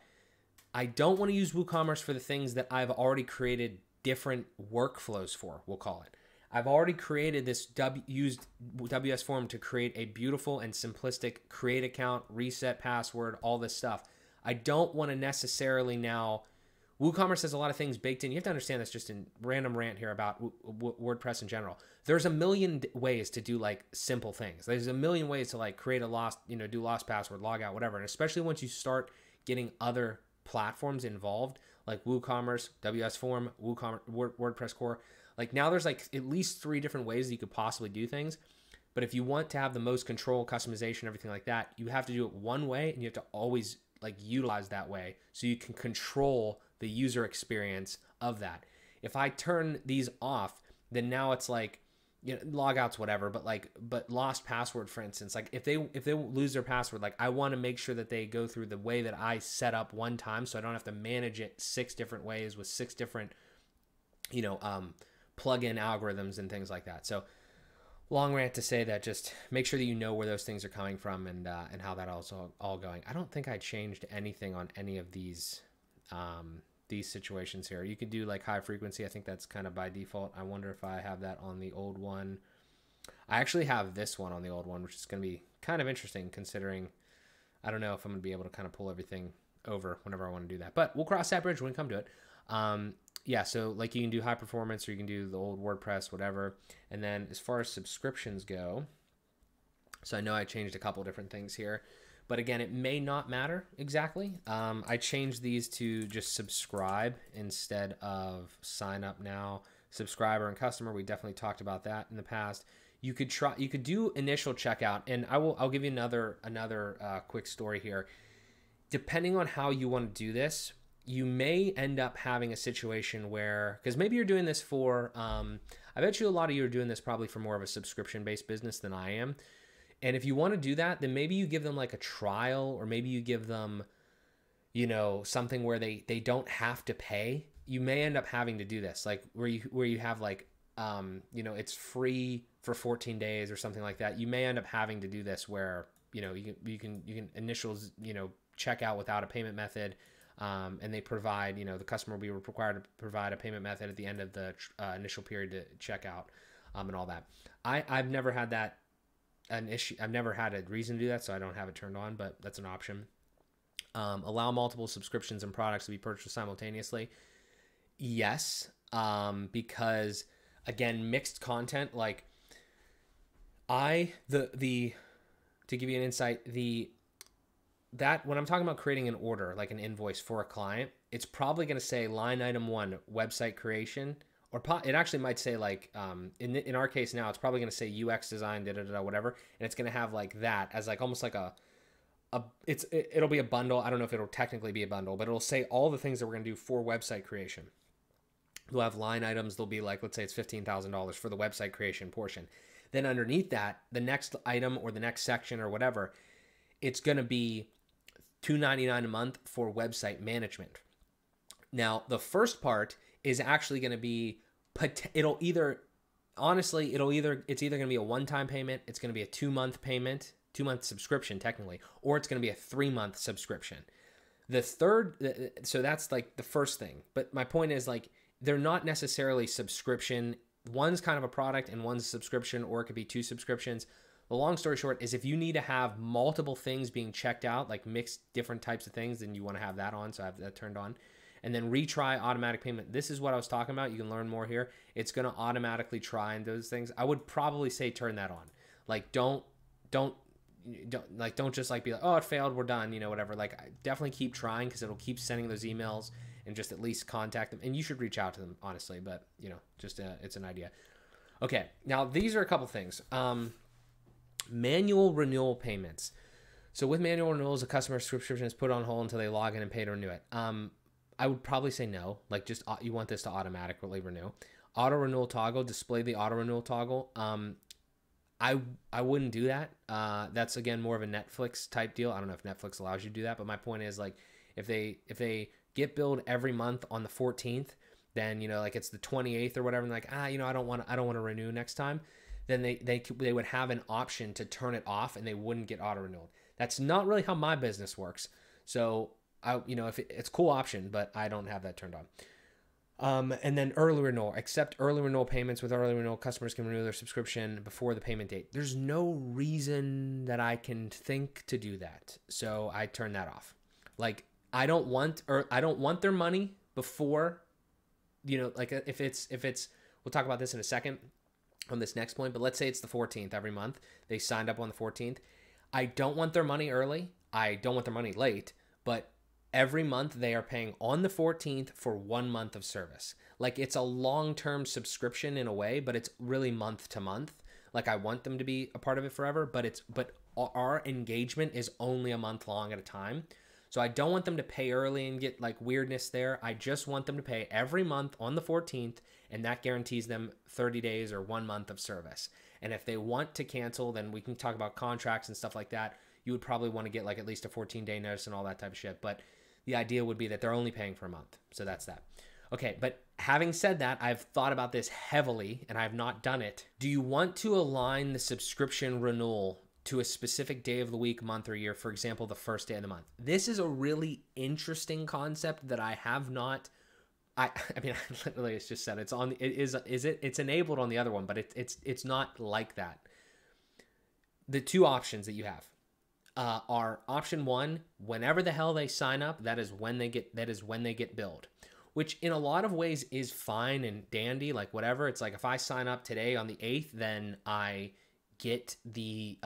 I don't want to use WooCommerce for the things that I've already created different workflows for, we'll call it. I've already created this, used WS Form to create a beautiful and simplistic create account, reset password, all this stuff. I don't want to necessarily now, WooCommerce has a lot of things baked in. You have to understand that's just a random rant here about WordPress in general. There's a million ways to do like simple things. There's a million ways to like create a lost, you know, do lost password, log out, whatever. And especially once you start getting other platforms involved, like WooCommerce, WS Form, WooCommerce, WordPress Core. Like now there's like at least 3 different ways you could possibly do things. But if you want to have the most control, customization, everything like that, you have to do it one way, and you have to always like utilize that way so you can control the user experience of that. If I turn these off, then now it's like, you know, logouts, whatever, but like, but lost password, for instance, like if they lose their password, like I want to make sure that they go through the way that I set up one time. So I don't have to manage it 6 different ways with 6 different, you know, plug-in algorithms and things like that. So long rant to say that just make sure that you know where those things are coming from and how that also all going. I don't think I changed anything on any of these situations here. You could do like high frequency. I think that's kind of by default. I wonder if I have that on the old one. I actually have this one on the old one, which is going to be kind of interesting considering I don't know if I'm going to be able to kind of pull everything over whenever I want to do that, but we'll cross that bridge when we come to it. Yeah, so like you can do high performance or you can do the old WordPress, whatever. And then as far as subscriptions go, so I know I changed a couple different things here, but again, it may not matter exactly. I changed these to just subscribe instead of sign up now. Subscriber and customer, we definitely talked about that in the past. You could try, you could do initial checkout, and I'll give you another quick story here. Depending on how you want to do this, you may end up having a situation where, because maybe you're doing this for, I bet you a lot of you are doing this probably for more of a subscription-based business than I am. And if you want to do that, then maybe you give them like a trial, or maybe you give them, you know, something where they don't have to pay. You may end up having to do this, like where you have like, you know, it's free for 14 days or something like that. You may end up having to do this where, you know, you can initials, you know, check out without a payment method. And they provide, you know, the customer will be required to provide a payment method at the end of the initial period to check out and all that. I've never had that an issue. I've never had a reason to do that, so I don't have it turned on, but that's an option. Allow multiple subscriptions and products to be purchased simultaneously. Yes, because again, mixed content, like to give you an insight, that when I'm talking about creating an order, like an invoice for a client, it's probably going to say line item 1, website creation, or it actually might say like, in our case now, it's probably going to say UX design, da da da, whatever. And it's going to have like that as like, almost like it'll be a bundle. I don't know if it'll technically be a bundle, but it'll say all the things that we're going to do for website creation. We'll have line items. They'll be like, let's say it's $15,000 for the website creation portion. Then underneath that, the next item or the next section or whatever, it's going to be $2.99 a month for website management. Now, the first part is actually going to be, it's either going to be a one-time payment, it's going to be a 2-month payment, 2-month subscription technically, or it's going to be a 3-month subscription. So that's like the first thing. But my point is like, they're not necessarily subscription. One's kind of a product and one's a subscription, or it could be 2 subscriptions. The long story short is if you need to have multiple things being checked out, like mixed different types of things, then you want to have that on. So I have that turned on. And then retry automatic payment. This is what I was talking about. You can learn more here. It's going to automatically try and those things. I would probably say turn that on. Like don't just like be like, oh, it failed, we're done, you know, whatever. Like definitely keep trying, because it'll keep sending those emails, and just at least contact them. And you should reach out to them, honestly, but you know, just it's an idea. Okay. Now these are a couple things. Manual renewal payments. So with manual renewals, a customer subscription is put on hold until they log in and pay to renew it. I would probably say no. Like just you want this to automatically renew. Auto renewal toggle. Display the auto renewal toggle. I wouldn't do that. That's again more of a Netflix type deal. I don't know if Netflix allows you to do that, but my point is, like, if they get billed every month on the 14th, then, you know, like it's the 28th or whatever, and like, you know, I don't want to renew next time, then they would have an option to turn it off and they wouldn't get auto renewed. That's not really how my business works. So you know, if it's a cool option, but I don't have that turned on. And then early renewal, accept early renewal payments. With early renewal, customers can renew their subscription before the payment date. There's no reason that I can think to do that, so I turn that off. Like, I don't want their money before, you know, like if it's, we'll talk about this in a second on this next point, but let's say it's the 14th every month. They signed up on the 14th. I don't want their money early. I don't want their money late, but every month they are paying on the 14th for 1 month of service. Like, it's a long-term subscription in a way, but it's really month to month. Like, I want them to be a part of it forever, but our engagement is only a month long at a time. So I don't want them to pay early and get like weirdness there. I just want them to pay every month on the 14th, and that guarantees them 30 days or 1 month of service. And if they want to cancel, then we can talk about contracts and stuff like that. You would probably want to get like at least a 14-day notice and all that type of shit, but the idea would be that they're only paying for a month. So that's that. Okay, but having said that, I've thought about this heavily and I've not done it. Do you want to align the subscription renewal to a specific day of the week, month, or year? For example, the first day of the month. This is a really interesting concept that I have not, I mean, literally it's just said it's on, it's enabled on the other one, but it's not like that. The two options that you have are option one, whenever the hell they sign up, that is when they get billed, which in a lot of ways is fine and dandy, like whatever. It's like, if I sign up today on the 8th, then I get the,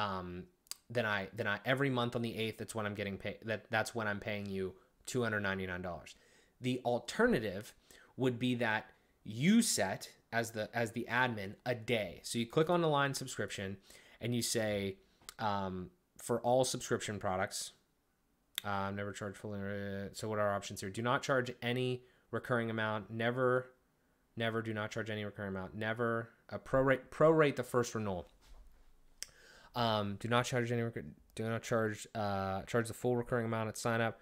then I every month on the 8th, that's when I'm getting paid. That's when I'm paying you $299. The alternative would be that you set as the admin a day. So you click on the line subscription and you say, for all subscription products, never charge fully. So what are our options here? Do not charge any recurring amount. Never do not charge any recurring amount. Never prorate the first renewal. Do not charge any. Do not charge charge the full recurring amount at sign up.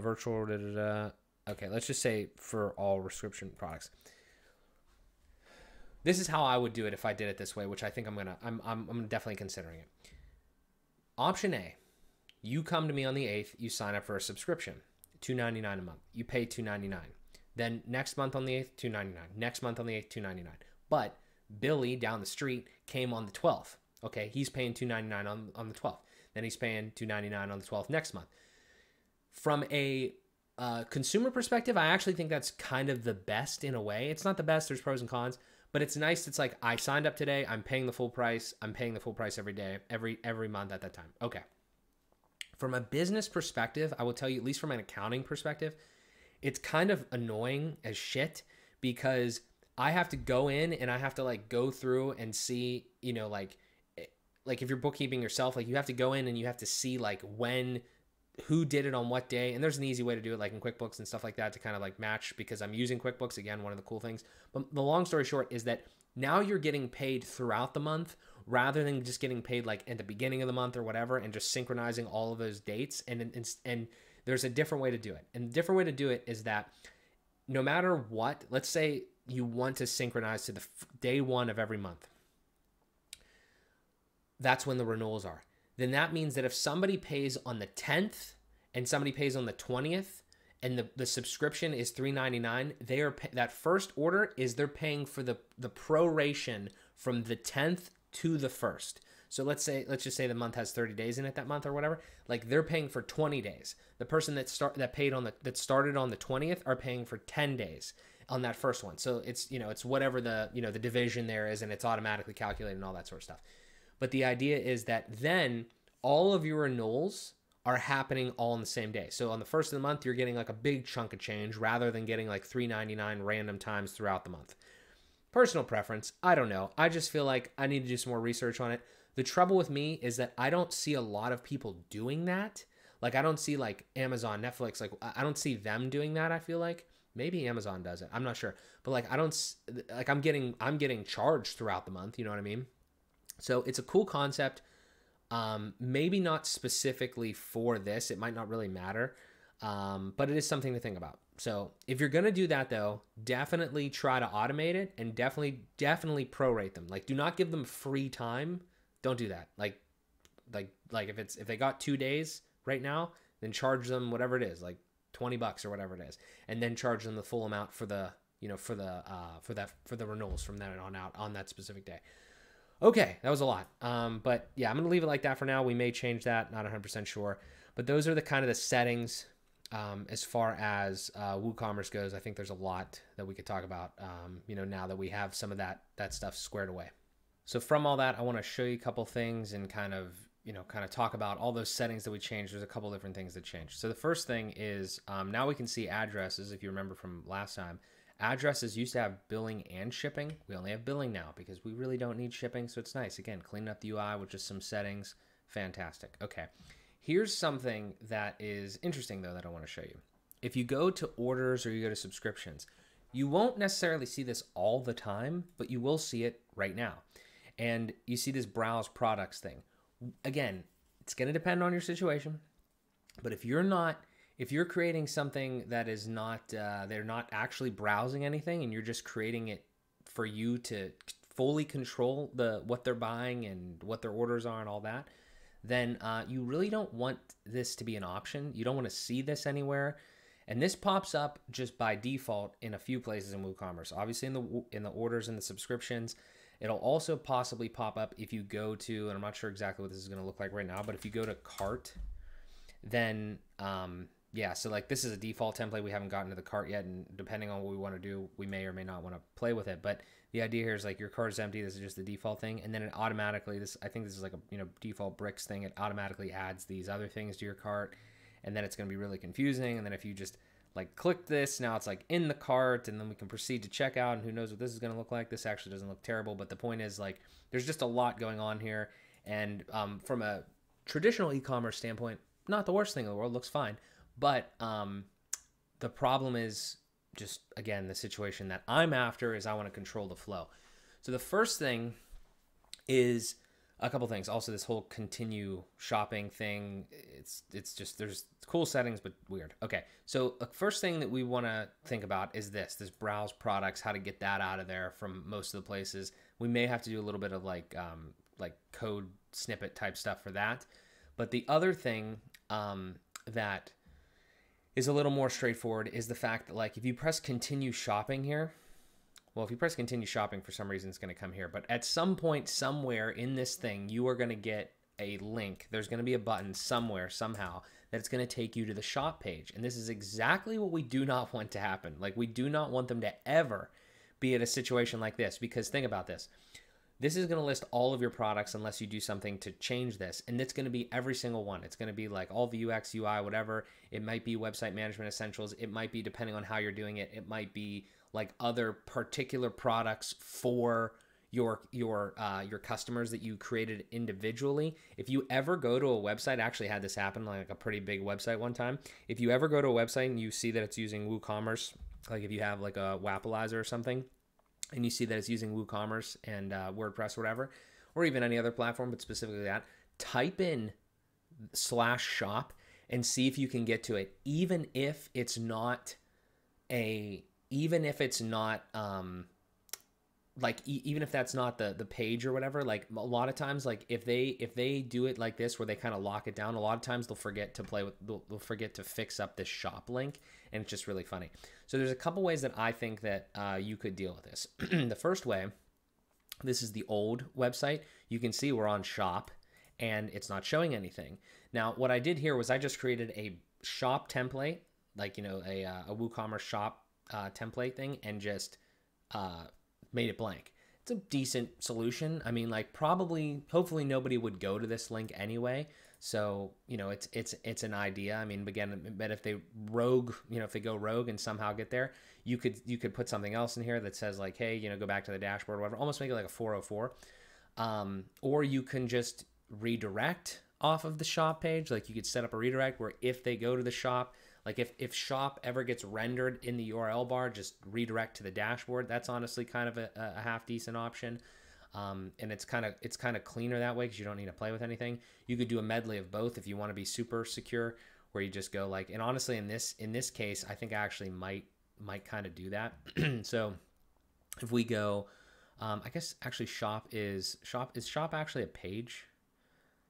Virtual. Da, da, da. Okay, let's just say for all subscription products. This is how I would do it if I did it this way, which I think I'm definitely considering it. Option A, you come to me on the 8th, you sign up for a subscription, $2.99 a month. You pay $2.99. Then next month on the 8th, $2.99. Next month on the 8th, $2.99. But Billy down the street came on the 12th. Okay, he's paying $2.99 on the 12th. Then he's paying $2.99 on the 12th next month. From a consumer perspective, I actually think that's kind of the best in a way. It's not the best, there's pros and cons. But it's nice. It's like, I signed up today. I'm paying the full price. I'm paying the full price every day, every month at that time. Okay. From a business perspective, I will tell you, at least from an accounting perspective, it's kind of annoying as shit because I have to go in and I have to like go through and see, you know, like if you're bookkeeping yourself, like you have to go in and you have to see like when, who did it on what day. And there's an easy way to do it, like in QuickBooks and stuff like that, to kind of like match, because I'm using QuickBooks, again, one of the cool things. But the long story short is that now you're getting paid throughout the month rather than just getting paid like at the beginning of the month or whatever, and just synchronizing all of those dates. And there's a different way to do it. And the different way to do it is that no matter what, let's say you want to synchronize to the day one of every month. That's when the renewals are. Then that means that if somebody pays on the 10th and somebody pays on the 20th and the subscription is $3.99, they are that first order is they're paying for the proration from the 10th to the 1st. So let's just say the month has 30 days in it that month or whatever. Like they're paying for 20 days. The person that started on the 20th are paying for 10 days on that first one. So it's, you know, it's whatever the, you know, the division there is, and it's automatically calculated and all that sort of stuff. But the idea is that then all of your renewals are happening all on the same day. So on the first of the month, you're getting like a big chunk of change rather than getting like $3.99 random times throughout the month. Personal preference, I don't know. I just feel like I need to do some more research on it. The trouble with me is that I don't see a lot of people doing that. Like I don't see like Amazon, Netflix, like I don't see them doing that, I feel like. Maybe Amazon does it, I'm not sure. But like I'm getting charged throughout the month, you know what I mean? So it's a cool concept. Maybe not specifically for this. It might not really matter, but it is something to think about. So if you're going to do that though, definitely try to automate it and definitely prorate them. Like, do not give them free time. Don't do that. Like if they got 2 days right now, then charge them whatever it is, like $20 or whatever it is, and then charge them the full amount for the, you know, for the renewals from then on out on that specific day. Okay, that was a lot. But yeah, I'm going to leave it like that for now. We may change that, not 100% sure. But those are the kind of the settings as far as WooCommerce goes. I think there's a lot that we could talk about, you know, now that we have some of that stuff squared away. So from all that, I want to show you a couple things and kind of talk about all those settings that we changed. There's a couple different things that changed. So the first thing is now we can see addresses. If you remember from last time, addresses used to have billing and shipping. We only have billing now because we really don't need shipping. So it's nice. Again, cleaning up the UI with just some settings. Fantastic. Okay. Here's something that is interesting though that I want to show you. If you go to orders or you go to subscriptions, you won't necessarily see this all the time, but you will see it right now. And you see this browse products thing. Again, it's going to depend on your situation, but if you're creating something that is not, they're not actually browsing anything and you're just creating it for you to fully control what they're buying and what their orders are and all that, then you really don't want this to be an option. You don't want to see this anywhere. And this pops up just by default in a few places in WooCommerce, obviously in the orders and the subscriptions. It'll also possibly pop up if you go to, and I'm not sure exactly what this is going to look like right now, but if you go to cart, then yeah, so like this is a default template. We haven't gotten to the cart yet, and depending on what we want to do, we may or may not want to play with it. But the idea here is like your cart is empty. This is just the default thing, and then it automatically, I think this is like a default Bricks thing. It automatically adds these other things to your cart, and then it's going to be really confusing. And then if you just like click this, now it's like in the cart, and then we can proceed to checkout, and who knows what this is going to look like. This actually doesn't look terrible, but the point is like there's just a lot going on here. And from a traditional e-commerce standpoint, not the worst thing in the world, looks fine. But the problem is just, again, the situation that I'm after is I want to control the flow. So the first thing is a couple things. Also, this whole continue shopping thing, it's just, there's cool settings, but weird. Okay, so the first thing that we want to think about is this browse products, how to get that out of there from most of the places. We may have to do a little bit of like code snippet type stuff for that. But the other thing that is a little more straightforward is the fact that like if you press continue shopping here, well, if you press continue shopping, for some reason, it's going to come here. But at some point, somewhere in this thing, you are going to get a link. There's going to be a button somewhere, somehow, that it's going to take you to the shop page. And this is exactly what we do not want to happen. Like, we do not want them to ever be in a situation like this, because think about this. This is going to list all of your products unless you do something to change this. And it's going to be every single one. It's going to be like all the UX, UI, whatever. It might be website management essentials. It might be, depending on how you're doing it, it might be like other particular products for your customers that you created individually. If you ever go to a website, I actually had this happen, like a pretty big website one time. If you ever go to a website and you see that it's using WooCommerce, like if you have like a Wappalizer or something, and you see that it's using WooCommerce and WordPress or whatever, or even any other platform, but specifically that, type in /shop and see if you can get to it, even if it's not even if that's not the page or whatever. Like a lot of times, like if they do it like this where they kind of lock it down, a lot of times they'll forget to fix up this shop link, and it's just really funny. So there's a couple ways that I think that you could deal with this. The first way, this is the old website. You can see we're on shop and it's not showing anything. Now what I did here was I just created a shop template, like a WooCommerce shop template thing, and just made it blank. It's a decent solution. I mean, like hopefully nobody would go to this link anyway. So, it's an idea. I mean, again, but if they rogue, if they go rogue and somehow get there, you could put something else in here that says like, hey, go back to the dashboard or whatever, almost make it like a 404. Or you can just redirect off of the shop page. Like you could set up a redirect where if they go to the shop, like if shop ever gets rendered in the URL bar, just redirect to the dashboard. That's honestly kind of a half decent option. And it's kind of cleaner that way because you don't need to play with anything. You could do a medley of both if you want to be super secure, where you just go like, and honestly in this case, I think I actually might kind of do that. So if we go, I guess actually shop is actually a page?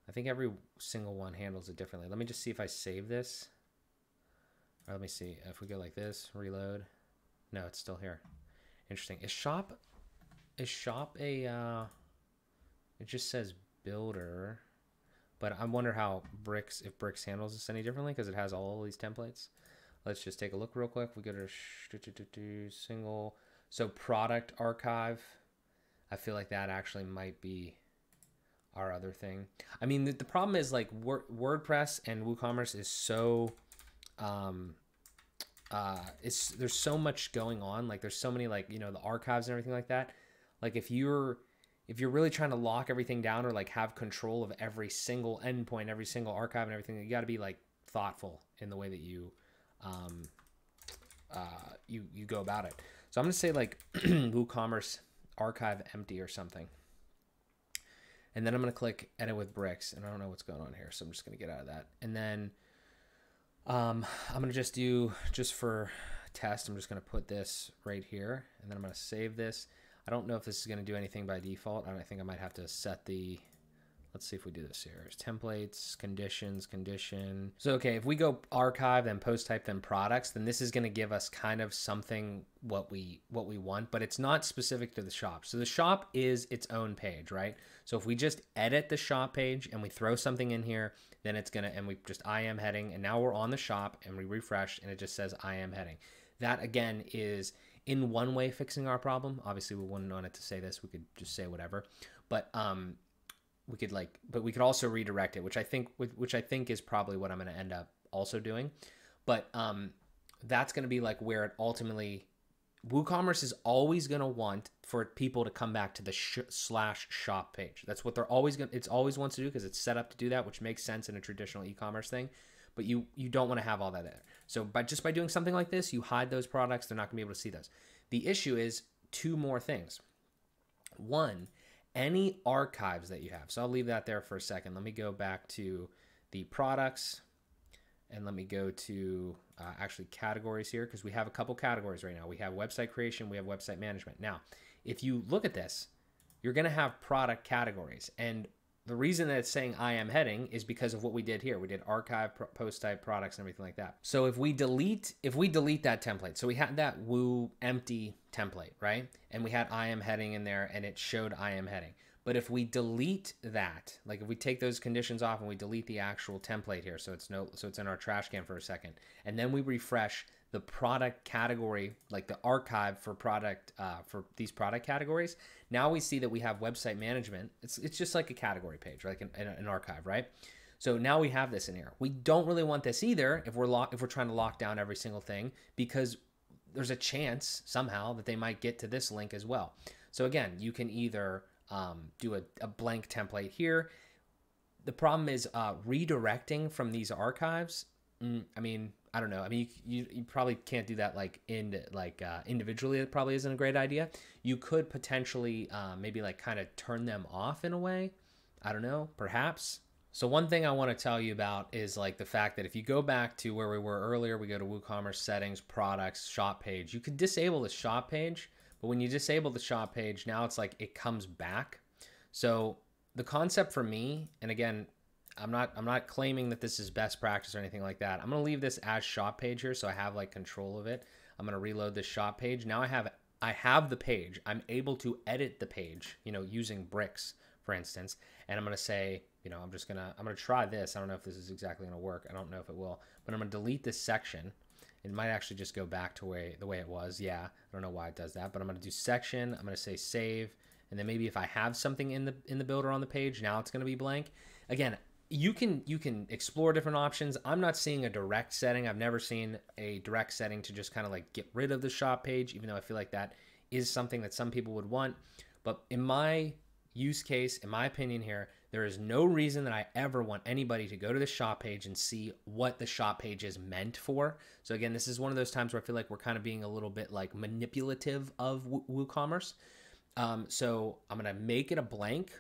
I think every single one handles it differently. Let me just see if I save this. Or let me see if we go like this, reload. No, it's still here. Interesting. Is shop a, it just says builder, but I wonder how Bricks, if Bricks handles this any differently because it has all these templates. Let's just take a look real quick. We go to single, so product archive. I feel like that actually might be our other thing. I mean, the problem is like WordPress and WooCommerce is so, there's so much going on. Like there's so many, like, you know, the archives and everything like that. Like if you're really trying to lock everything down or like have control of every single endpoint, every single archive and everything, you got to be like thoughtful in the way that you you go about it. So I'm gonna say like WooCommerce archive empty or something, and then I'm gonna click edit with Bricks, and I don't know what's going on here, so I'm just gonna get out of that. And then I'm gonna just do, just for test, I'm just gonna put this right here, and then I'm gonna save this. I don't know if this is going to do anything by default. I think I might have to set the, let's see if we do this here. It's templates, condition. So, okay, if we go archive, then post type, then products, then this is going to give us kind of something what we want, but it's not specific to the shop. So the shop is its own page, right? So if we just edit the shop page and we throw something in here, then it's going to, and we just IM heading, and now we're on the shop and we refresh and it just says IM heading. That again is, in one way, fixing our problem. Obviously we wouldn't want it to say this, we could just say whatever, but we could also redirect it, which I think is probably what I'm going to end up also doing. But that's going to be like where it ultimately, WooCommerce is always going to want for people to come back to the /shop page. That's what they're always going to, it's always wants to do because it's set up to do that, which makes sense in a traditional e-commerce thing. But you don't want to have all that there. So just by doing something like this, you hide those products. They're not gonna be able to see those. The issue is two more things. One, any archives that you have. So I'll leave that there for a second. Let me go back to the products and let me go to actually categories here, because we have a couple categories right now. We have website creation, we have website management. Now, if you look at this, you're gonna have product categories, and the reason that it's saying IM heading is because of what we did here. We did archive, post type, products, and everything like that. So if we delete that template, so we had that woo empty template, right? And we had IM heading in there and it showed IM heading. But if we delete that, like if we take those conditions off and we delete the actual template here, so it's in our trash can for a second, and then we refresh the product category, like the archive for product, for these product categories. Now we see that we have website management. It's just like a category page, like an archive, right? So now we have this in here. We don't really want this either if we're trying to lock down every single thing, because there's a chance somehow that they might get to this link as well. So again, you can either do a blank template here. The problem is redirecting from these archives. I mean, I don't know. I mean, you probably can't do that individually. It probably isn't a great idea. You could potentially maybe like kind of turn them off in a way. I don't know, perhaps. So one thing I want to tell you about is like the fact that if you go back to where we were earlier, we go to WooCommerce settings, products, shop page. You could disable the shop page, but when you disable the shop page, now it's like it comes back. So the concept for me, and again, I'm not claiming that this is best practice or anything like that. I'm going to leave this as shop page here, so I have like control of it. I'm going to reload this shop page. Now I have the page. I'm able to edit the page, you know, using Bricks, for instance. And I'm going to say, you know, I'm going to try this. I don't know if this is exactly going to work. I don't know if it will, but I'm going to delete this section. It might actually just go back to the way it was. Yeah. I don't know why it does that, but I'm going to do section. I'm going to say save. And then maybe if I have something in the builder on the page, now it's going to be blank. Again, you can explore different options. I'm not seeing a direct setting. I've never seen a direct setting to just kind of like get rid of the shop page, even though I feel like that is something that some people would want. But in my use case, in my opinion here, there is no reason that I ever want anybody to go to the shop page and see what the shop page is meant for. So again, this is one of those times where I feel like we're kind of being a little bit like manipulative of WooCommerce. So I'm going to make it a blank,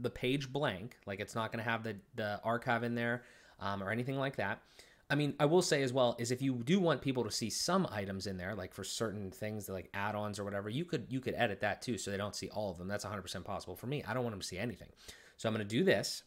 the page blank, like it's not going to have the archive in there or anything like that. I mean, I will say as well is if you do want people to see some items in there, like for certain things like add-ons or whatever, you could edit that too so they don't see all of them. That's 100% possible. For me, I don't want them to see anything. So I'm going to do this.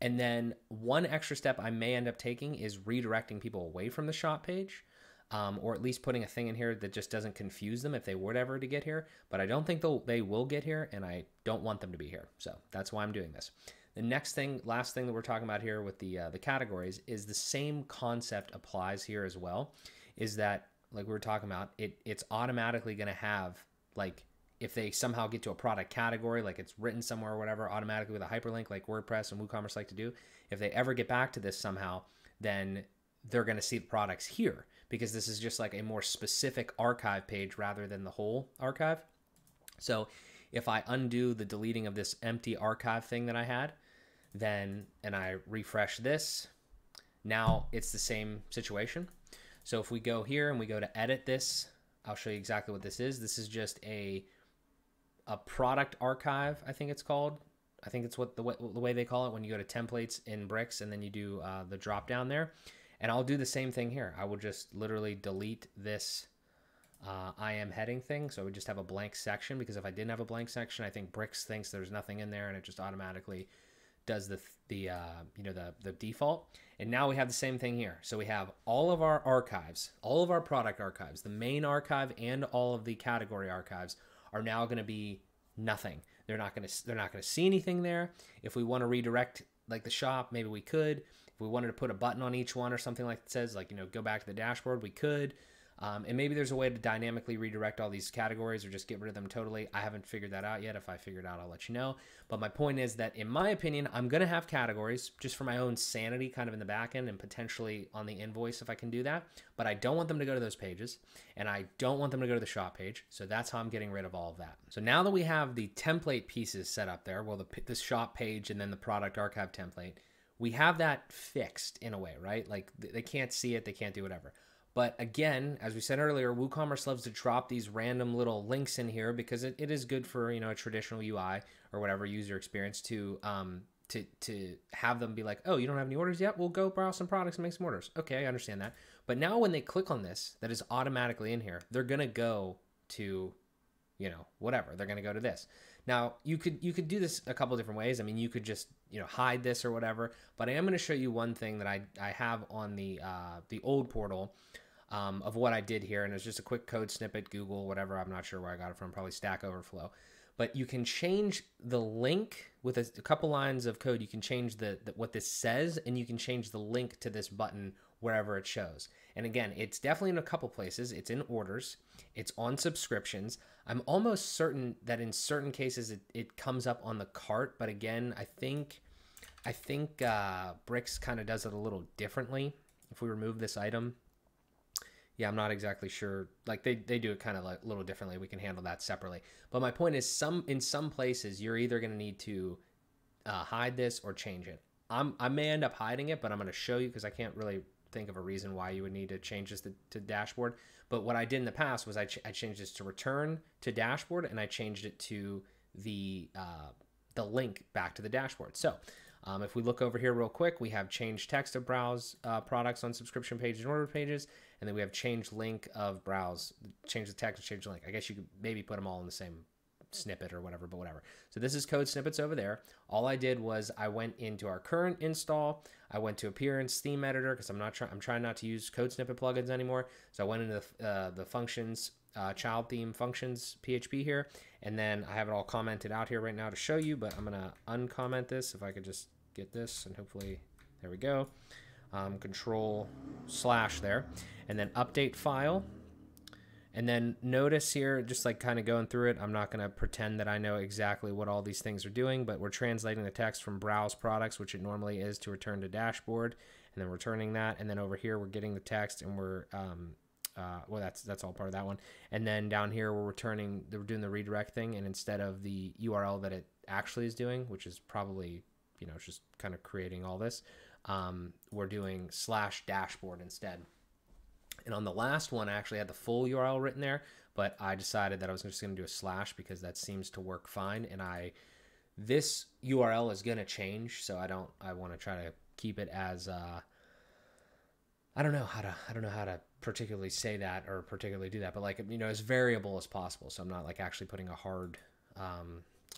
And then one extra step I may end up taking is redirecting people away from the shop page, or at least putting a thing in here that just doesn't confuse them if they were ever to get here. But I don't think they will get here, and I don't want them to be here. So that's why I'm doing this. The next thing, last thing that we're talking about here with the categories is the same concept applies here as well, is that like we were talking about, it's automatically going to have, like if they somehow get to a product category, like it's written somewhere or whatever, automatically with a hyperlink like WordPress and WooCommerce like to do, if they ever get back to this somehow, then they're going to see the products here because this is just like a more specific archive page rather than the whole archive. So if I undo the deleting of this empty archive thing that I had, then, and I refresh this, now it's the same situation. So if we go here and we go to edit this, I'll show you exactly what this is. This is just a product archive, I think it's called. I think it's what the way they call it when you go to templates in Bricks and then you do the drop down there. And I'll do the same thing here. I will just literally delete this IM heading thing. So we just have a blank section because if I didn't have a blank section, I think Bricks thinks there's nothing in there and it just automatically does the default. And now we have the same thing here. So we have all of our archives, all of our product archives, the main archive and all of the category archives are now going to be nothing. They're not going to see anything there. If we want to redirect like the shop, maybe we could. If we wanted to put a button on each one or something like that says like, you know, go back to the dashboard, we could. And maybe there's a way to dynamically redirect all these categories or just get rid of them totally. I haven't figured that out yet. If I figure it out, I'll let you know. But my point is that in my opinion, I'm going to have categories just for my own sanity kind of in the back end and potentially on the invoice if I can do that. But I don't want them to go to those pages and I don't want them to go to the shop page. So that's how I'm getting rid of all of that. So now that we have the template pieces set up there, well, the shop page and then the product archive template, we have that fixed in a way, right? Like they can't see it. They can't do whatever. But again, as we said earlier, WooCommerce loves to drop these random little links in here because it is good for, you know, a traditional UI or whatever user experience to have them be like, oh, you don't have any orders yet? We'll go borrow some products and make some orders. Okay, I understand that. But now when they click on this, that is automatically in here, they're going to go to, you know, whatever. They're going to go to this. Now you could do this a couple of different ways. I mean, you could just, you know, hide this or whatever, but I am going to show you one thing that I have on the old portal, of what I did here. And it's just a quick code snippet, Google, whatever. I'm not sure where I got it from, probably Stack Overflow, but you can change the link with a couple lines of code. You can change what this says, and you can change the link to this button wherever it shows. And again, it's definitely in a couple places. It's in orders. It's on subscriptions. I'm almost certain that in certain cases it comes up on the cart. But again, I think Bricks kind of does it a little differently. If we remove this item, yeah, I'm not exactly sure. Like they do it kind of like a little differently. We can handle that separately. But my point is, in some places you're either going to need to hide this or change it. I may end up hiding it, but I'm going to show you because I can't really think of a reason why you would need to change this to dashboard. But what I did in the past was I changed this to return to dashboard, and I changed it to the link back to the dashboard. So if we look over here real quick, we have change text of browse products on subscription pages and order pages, and then we have change link of browse, change the text, change the link. I guess you could maybe put them all in the same snippet or whatever, but whatever. So this is code snippets over there. All I did was I went into our current install. I went to appearance theme editor because I'm trying not to use code snippet plugins anymore. So I went into the functions, child theme functions PHP here. And then I have it all commented out here right now to show you, but I'm going to uncomment this. If I could just get this and hopefully there we go. Control/ there and then update file. And then notice here, just like kind of going through it, I'm not going to pretend that I know exactly what all these things are doing, but we're translating the text from browse products, which it normally is, to return to dashboard, and then returning that. And then over here, we're getting the text and we're, well, that's all part of that one. And then down here, we're returning, we're doing the redirect thing. And instead of the URL that it actually is doing, which is probably, you know, it's just kind of creating all this, we're doing / dashboard instead. And on the last one, I actually had the full URL written there, but I decided that I was just going to do a slash because that seems to work fine. And this URL is going to change. So I want to try to keep it as, I don't know how to particularly say that or particularly do that, but like, you know, as variable as possible. So I'm not like actually putting a hard,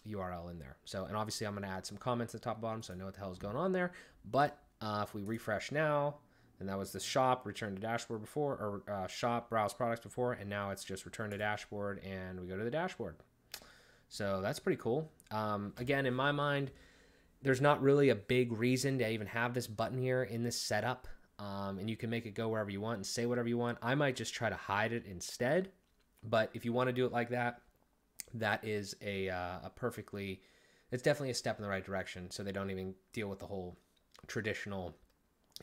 URL in there. So, and obviously I'm going to add some comments at the top and bottom, so I know what the hell is going on there. But, if we refresh now, and that was the shop, return to dashboard before, or shop, browse products before, and now it's just return to dashboard, and we go to the dashboard. So that's pretty cool. Again, in my mind, there's not really a big reason to even have this button here in this setup. And you can make it go wherever you want and say whatever you want. I might just try to hide it instead, but if you want to do it like that, that is a perfectly, it's definitely a step in the right direction. So they don't even deal with the whole traditional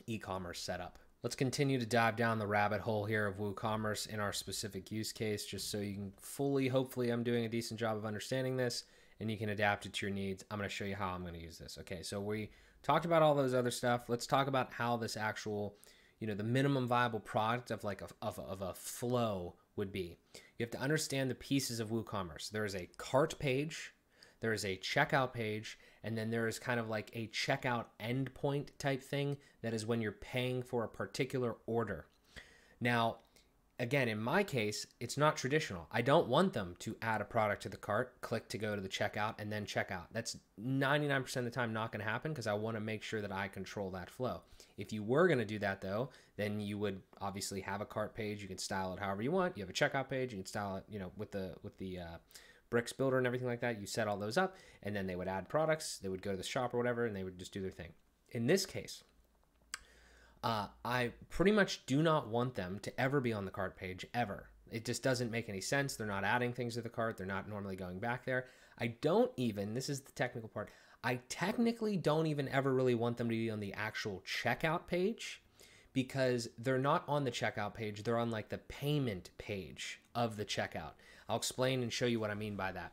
e-commerce setup. Let's continue to dive down the rabbit hole here of WooCommerce in our specific use case, just so you can fully, hopefully I'm doing a decent job of understanding this and you can adapt it to your needs. I'm going to show you how I'm going to use this. Okay. So we talked about all those other stuff. Let's talk about how this actual, you know, the minimum viable product of like a flow would be. You have to understand the pieces of WooCommerce. There is a cart page, there is a checkout page, and then there is kind of like a checkout endpoint type thing. That is when you're paying for a particular order. Now, again, in my case, it's not traditional. I don't want them to add a product to the cart, click to go to the checkout, and then checkout. That's 99% of the time not going to happen because I want to make sure that I control that flow. If you were going to do that though, then you would obviously have a cart page. You can style it however you want. You have a checkout page. You can style it, you know, with the Bricks builder and everything like that. You set all those up, and then they would add products. They would go to the shop or whatever, and they would just do their thing. In this case, I pretty much do not want them to ever be on the cart page ever. It just doesn't make any sense. They're not adding things to the cart. They're not normally going back there. I don't even, this is the technical part. I technically don't even ever really want them to be on the actual checkout page because they're not on the checkout page. They're on like the payment page of the checkout. I'll explain and show you what I mean by that.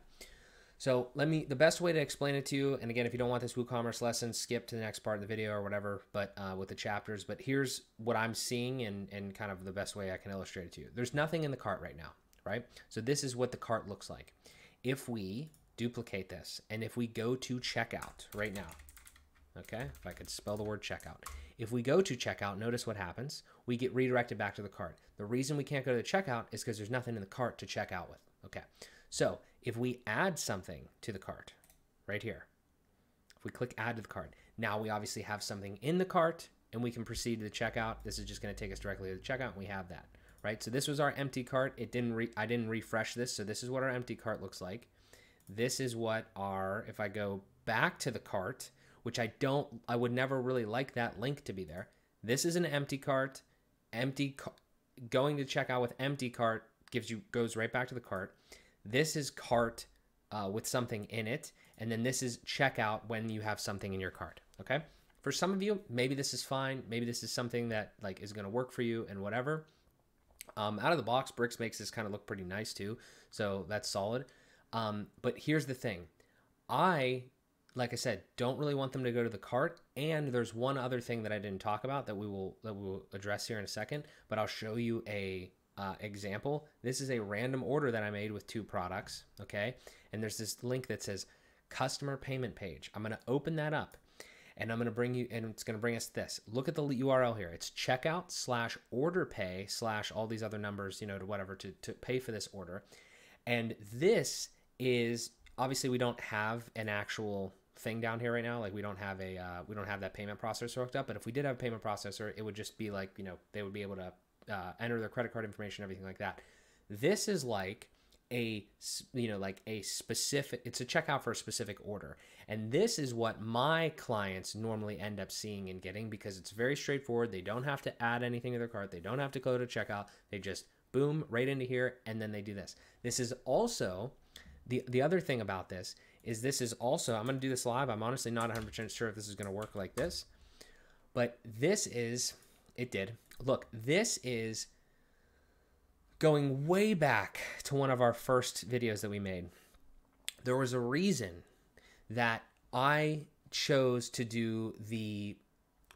So the best way to explain it to you, and again, if you don't want this WooCommerce lesson, skip to the next part of the video or whatever, but with the chapters, but here's what I'm seeing and kind of the best way I can illustrate it to you. There's nothing in the cart right now, right? So this is what the cart looks like. If we duplicate this, and if we go to checkout right now, okay, if I could spell the word checkout. If we go to checkout, notice what happens. We get redirected back to the cart. The reason we can't go to the checkout is because there's nothing in the cart to check out with, okay? So if we add something to the cart right here, if we click add to the cart, now we obviously have something in the cart and we can proceed to the checkout. This is just going to take us directly to the checkout, and we have that, right? So this was our empty cart. I didn't refresh this. So this is what our empty cart looks like. This is what our, if I go back to the cart, which I would never really like that link to be there. This is an empty cart, going to checkout with empty cart goes right back to the cart. This is cart with something in it. And then this is checkout when you have something in your cart. Okay. For some of you, maybe this is fine. Maybe this is something that like is going to work for you and whatever. Out of the box, Bricks makes this kind of look pretty nice too. So that's solid. But here's the thing. Like I said, don't really want them to go to the cart. And there's one other thing that I didn't talk about that we will address here in a second, but I'll show you a example. This is a random order that I made with 2 products. Okay. And there's this link that says customer payment page. I'm going to open that up and I'm going to bring you, and it's going to bring us this. Look at the URL here. It's checkout/order pay/ all these other numbers, you know, to whatever, to pay for this order. And this is obviously we don't have an actual thing down here right now. Like we don't have that payment processor hooked up, but if we did have a payment processor, it would just be like, you know, they would be able to enter their credit card information, everything like that. This is like a, you know, like a specific, it's a checkout for a specific order. And this is what my clients normally end up seeing and getting because it's very straightforward. They don't have to add anything to their cart. They don't have to go to checkout. They just boom right into here. And then they do this. This is also the other thing about this is I'm going to do this live. I'm honestly not 100% sure if this is going to work like this, but this is, it did. Look, this is going way back to one of our first videos that we made. There was a reason that I chose to do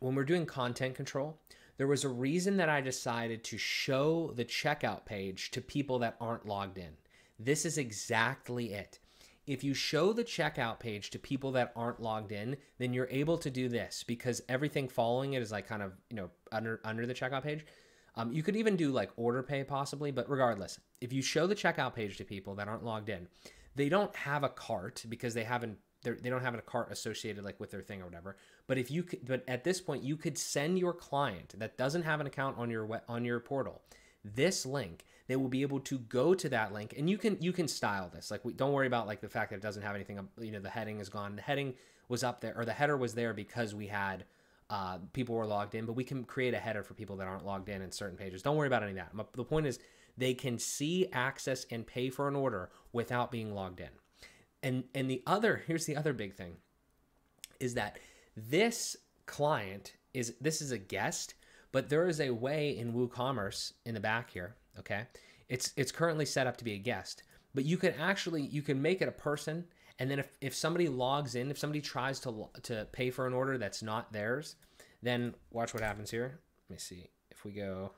when we're doing content control, There was a reason that I decided to show the checkout page to people that aren't logged in. This is exactly it. If you show the checkout page to people that aren't logged in, then you're able to do this because everything following it is like kind of, you know, under the checkout page. You could even do like order pay possibly, but regardless, if you show the checkout page to people that aren't logged in, they don't have a cart because they don't have a cart associated like with their thing or whatever. But if you could, but at this point you could send your client that doesn't have an account on your portal this link. They will be able to go to that link, and you can style this. Like, don't worry about like the fact that it doesn't have anything. You know, the heading is gone. The heading was up there, or the header was there because we had people were logged in. But we can create a header for people that aren't logged in certain pages. Don't worry about any of that. The point is they can see, access, and pay for an order without being logged in. And the other, here's the other big thing, is that this client is, this is a guest, but there is a way in WooCommerce in the back here. Okay, it's currently set up to be a guest, but you can actually, you can make it a person. And then if somebody logs in, if somebody tries to pay for an order that's not theirs, then watch what happens here. Let me see if we go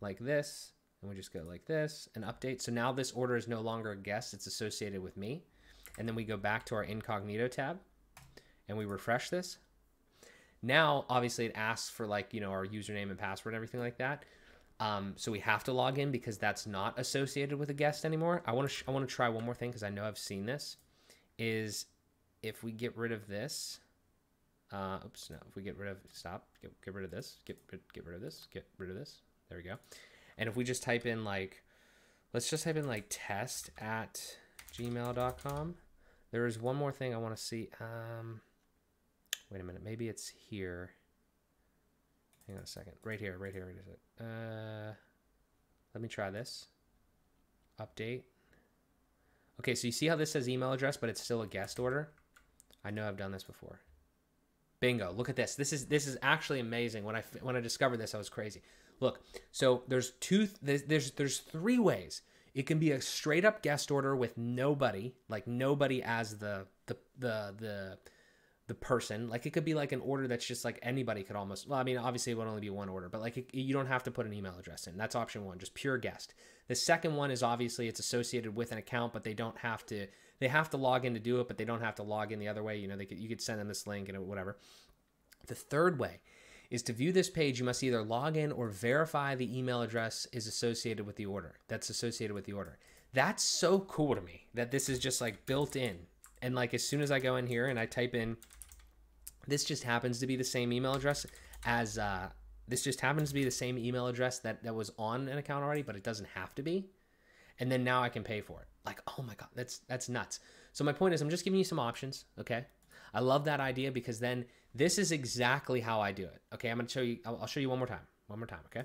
like this and we just go like this and update. So now this order is no longer a guest. It's associated with me. And then we go back to our incognito tab and we refresh this. Now, obviously it asks for like, you know, our username and password and everything like that. So we have to log in because that's not associated with a guest anymore. I want to try one more thing because I know I've seen this. Is if we get rid of this, oops, no. If we get rid of get rid of this, get rid of this, get rid of this. There we go. And if we just type in like, let's just type in like test@gmail.com. There is one more thing I want to see. Wait a minute. Maybe it's here. Hang on a second. Right here, right here, right here. Let me try this. Update. Okay, so you see how this says email address, but it's still a guest order? I know I've done this before. Bingo, look at this. This is actually amazing. When I discovered this, I was crazy. Look, so there's three ways. It can be a straight up guest order with nobody, like nobody as the person. Like it could be like an order that's just like anybody could almost, well, I mean, obviously it would only be one order, but like you don't have to put an email address in. That's option one, just pure guest. The second one is obviously it's associated with an account, but they have to log in to do it, but they don't have to log in the other way. You know, you could send them this link and whatever. The third way is to view this page. You must either log in or verify the email address is associated with the order. That's associated with the order. That's so cool to me that this is just like built in. And like, as soon as I go in here and I type in, this just happens to be the same email address as this just happens to be the same email address that was on an account already, but it doesn't have to be. And then now I can pay for it. Like, oh my God, that's nuts. So my point is I'm just giving you some options. Okay. I love that idea because then this is exactly how I do it. Okay. I'm going to show you, I'll show you one more time. One more time. Okay.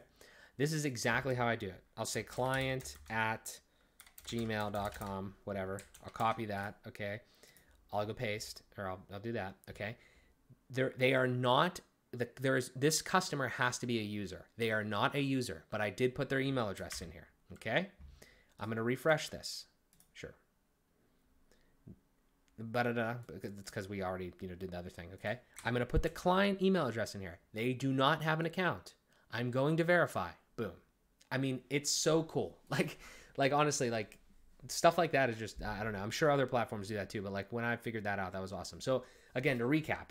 This is exactly how I do it. I'll say client@gmail.com, whatever. I'll copy that. Okay. I'll go paste or I'll do that. Okay. They are not, this customer has to be a user. They are not a user, but I did put their email address in here. Okay. I'm going to refresh this. Sure. But it's because we already, you know, did the other thing. Okay. I'm going to put the client email address in here. They do not have an account. I'm going to verify. Boom. I mean, it's so cool. Like honestly, like stuff like that is just, I don't know. I'm sure other platforms do that too. But like when I figured that out, that was awesome. So again, to recap,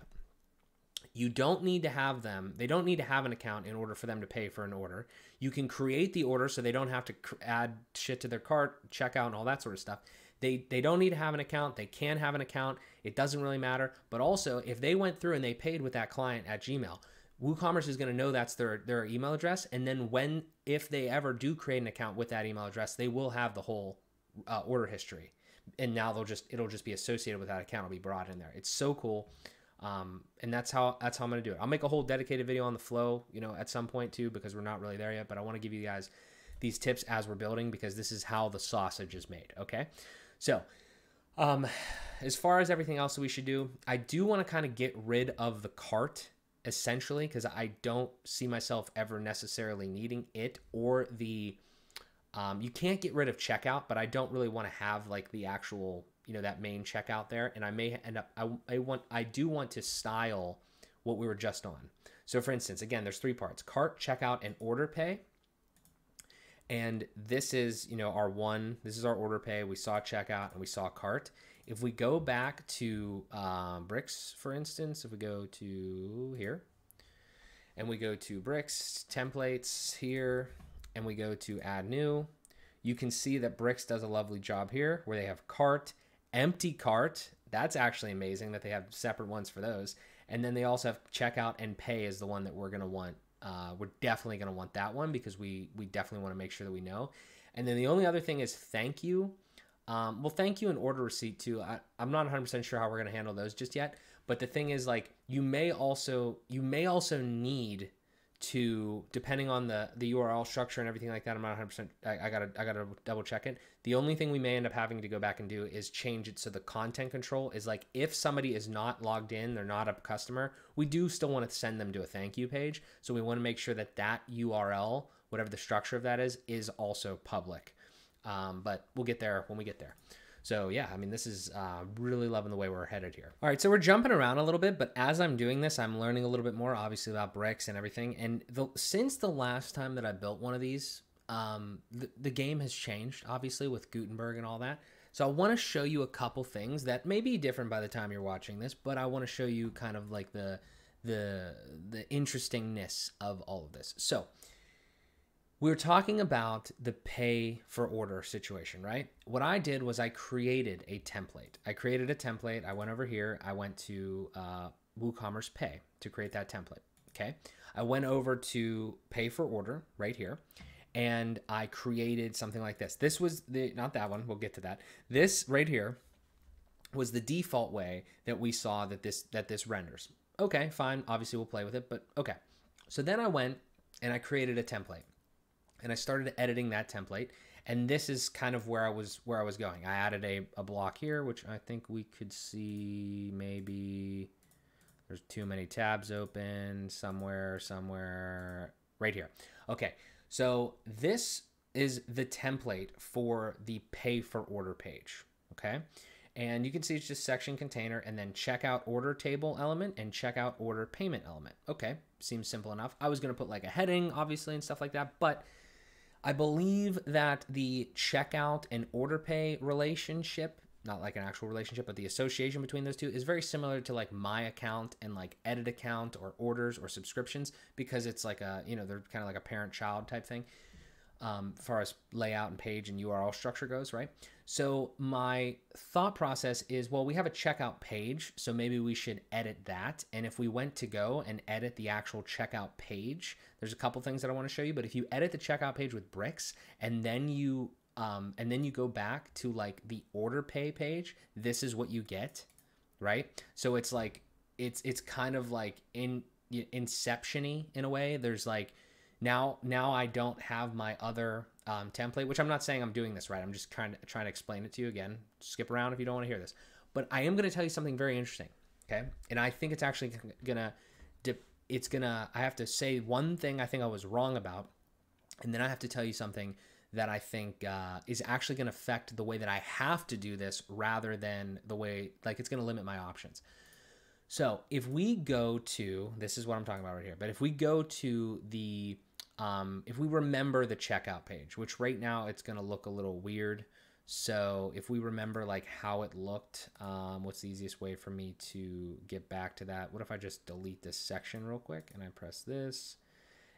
you don't need to have them. They don't need to have an account in order for them to pay for an order. You can create the order so they don't have to add shit to their cart, checkout, and all that sort of stuff. They don't need to have an account. They can have an account. It doesn't really matter. But also, if they went through and they paid with that client@gmail, WooCommerce is going to know that's their email address. And then if they ever do create an account with that email address, they will have the whole order history. And now it'll just be associated with that account. It'll be brought in there. It's so cool. And that's how I'm going to do it. I'll make a whole dedicated video on the flow, you know, at some point too, because we're not really there yet, but I want to give you guys these tips as we're building, because this is how the sausage is made. Okay. So, as far as everything else that we should do, I do want to kind of get rid of the cart essentially, because I don't see myself ever necessarily needing it or the, you can't get rid of checkout, but I don't really want to have like the actual, you know, that main checkout there. And I may end up, I do want to style what we were just on. So for instance, again, there's three parts: cart, checkout, and order pay. And this is, you know, our one, this is our order pay. We saw checkout and we saw cart. If we go back to Bricks, for instance, if we go to here and we go to Bricks templates here and we go to add new, you can see that Bricks does a lovely job here where they have cart, empty cart. That's actually amazing that they have separate ones for those. And then they also have checkout and pay is the one that we're going to want. We're definitely going to want that one because we definitely want to make sure that we know. And then the only other thing is thank you. Well, thank you and order receipt too. I'm not 100% sure how we're going to handle those just yet. But the thing is, like, you may also need to, depending on the URL structure and everything like that. I'm not 100%. I gotta double check it. The only thing we may end up having to go back and do is change it so the content control is like, if somebody is not logged in, they're not a customer, we do still want to send them to a thank you page. So we want to make sure that that URL, whatever the structure of that is also public. But we'll get there when we get there. So yeah, I mean, this is really loving the way we're headed here. All right, so we're jumping around a little bit, but as I'm doing this, I'm learning a little bit more, obviously, about Bricks and everything. And since the last time that I built one of these, the game has changed, obviously, with Gutenberg and all that. So I want to show you a couple things that may be different by the time you're watching this, but I want to show you kind of like the interestingness of all of this. So we were talking about the pay for order situation, right? What I did was I created a template. I went over here. I went to WooCommerce Pay to create that template, okay? I went over to pay for order right here, and I created something like this. This was the, not that one, we'll get to that. This right here was the default way that we saw that this renders. Okay, fine, obviously we'll play with it, but okay. So then I went and I created a template. And I started editing that template, and this is kind of where I was going. I added a block here, which I think we could see. Maybe there's too many tabs open somewhere right here. Okay, so this is the template for the pay for order page. Okay, and you can see it's just section container and then checkout order table element and checkout order payment element. Okay, seems simple enough. I was gonna put like a heading, obviously, and stuff like that, but I believe that the checkout and order pay relationship, not like an actual relationship, but the association between those two is very similar to like my account and like edit account or orders or subscriptions, because it's like a, you know, they're kind of like a parent-child type thing as far as layout and page and URL structure goes, right? So my thought process is, well, we have a checkout page, so maybe we should edit that. And if we went to go and edit the actual checkout page, there's a couple things that I want to show you, but if you edit the checkout page with Bricks and then you go back to like the order pay page, this is what you get, right? So it's like, it's kind of like inception-y in a way. There's like, Now I don't have my other template, which I'm not saying I'm doing this right. I'm just trying to explain it to you again. Skip around if you don't want to hear this. But I am going to tell you something very interesting, okay? And I think it's actually I have to say one thing I think I was wrong about, and then I have to tell you something that I think is actually going to affect the way that I have to do this rather than the way, like, it's going to limit my options. So if we go to, this is what I'm talking about right here, but if we go to the, if we remember the checkout page, which right now it's going to look a little weird. So if we remember like how it looked, what's the easiest way for me to get back to that? What if I just delete this section real quick and I press this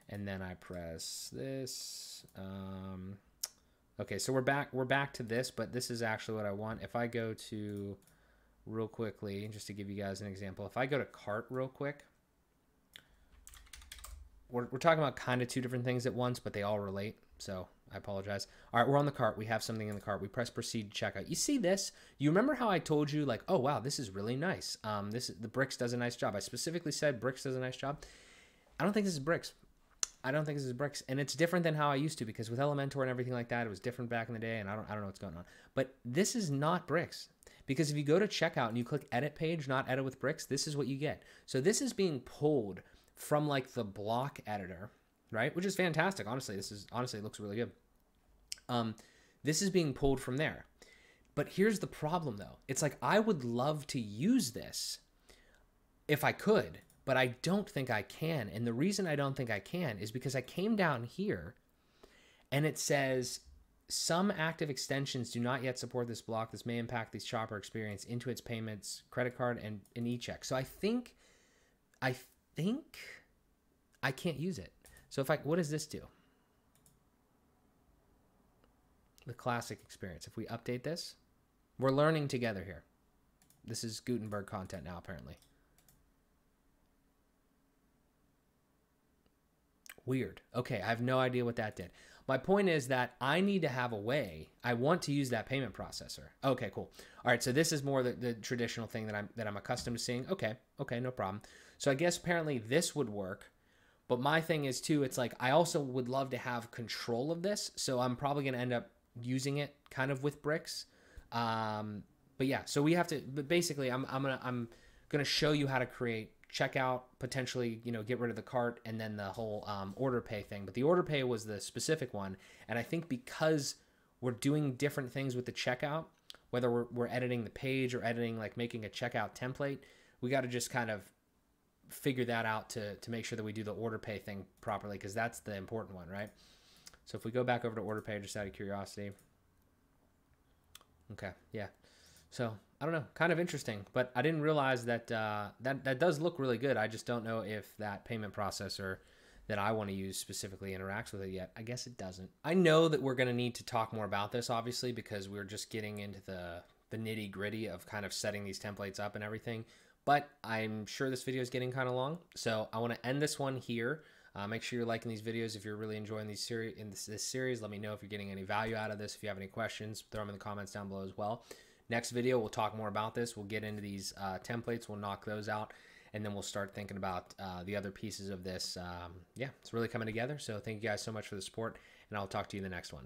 and then I press this? Okay, so we're back to this, but this is actually what I want. If I go to, real quickly, just to give you guys an example, if I go to cart real quick, we're talking about kind of two different things at once, but they all relate, so I apologize. All right, we're on the cart. We have something in the cart. We press proceed checkout. You see this? You remember how I told you, like, oh wow, this is really nice. The Bricks does a nice job. I specifically said Bricks does a nice job. I don't think this is Bricks. And it's different than how I used to, because with Elementor and everything like that, it was different back in the day, and I don't know what's going on. But this is not Bricks. Because if you go to checkout and you click edit page, not edit with Bricks, this is what you get. So this is being pulled from like the block editor, right? Which is fantastic. Honestly, this is honestly, it looks really good. This is being pulled from there. But here's the problem though. It's like, I would love to use this if I could, but I don't think I can. And the reason I don't think I can is because I came down here and it says, some active extensions do not yet support this block. This may impact the shopper experience, Intuit's payments, credit card, and an e-check. So I think I can't use it. So if I, what does this do? The classic experience. If we update this, we're learning together here. This is Gutenberg content now, apparently. Weird. Okay, I have no idea what that did. My point is that I need to have a way. I want to use that payment processor. Okay, cool. All right, so this is more the traditional thing that I'm accustomed to seeing. Okay, no problem. So I guess apparently this would work. But my thing is too, it's like I also would love to have control of this. So I'm probably going to end up using it kind of with Bricks. But yeah, so we have to, but basically I'm going to show you how to create checkout, potentially, you know, get rid of the cart and then the whole order pay thing. But the order pay was the specific one. And I think because we're doing different things with the checkout, whether we're editing the page or editing, like making a checkout template, we got to just kind of figure that out to make sure that we do the order pay thing properly, because that's the important one, right? So if we go back over to order pay, just out of curiosity. Okay, yeah. So I don't know, kind of interesting, but I didn't realize that that does look really good. I just don't know if that payment processor that I want to use specifically interacts with it yet. I guess it doesn't. I know that we're going to need to talk more about this, obviously, because we're just getting into the nitty gritty of kind of setting these templates up and everything. But I'm sure this video is getting kind of long, so I want to end this one here. Make sure you're liking these videos if you're really enjoying these this series. Let me know if you're getting any value out of this. If you have any questions, throw them in the comments down below as well. Next video, we'll talk more about this. We'll get into these templates. We'll knock those out, and then we'll start thinking about the other pieces of this. Yeah, it's really coming together. So thank you guys so much for the support, and I'll talk to you in the next one.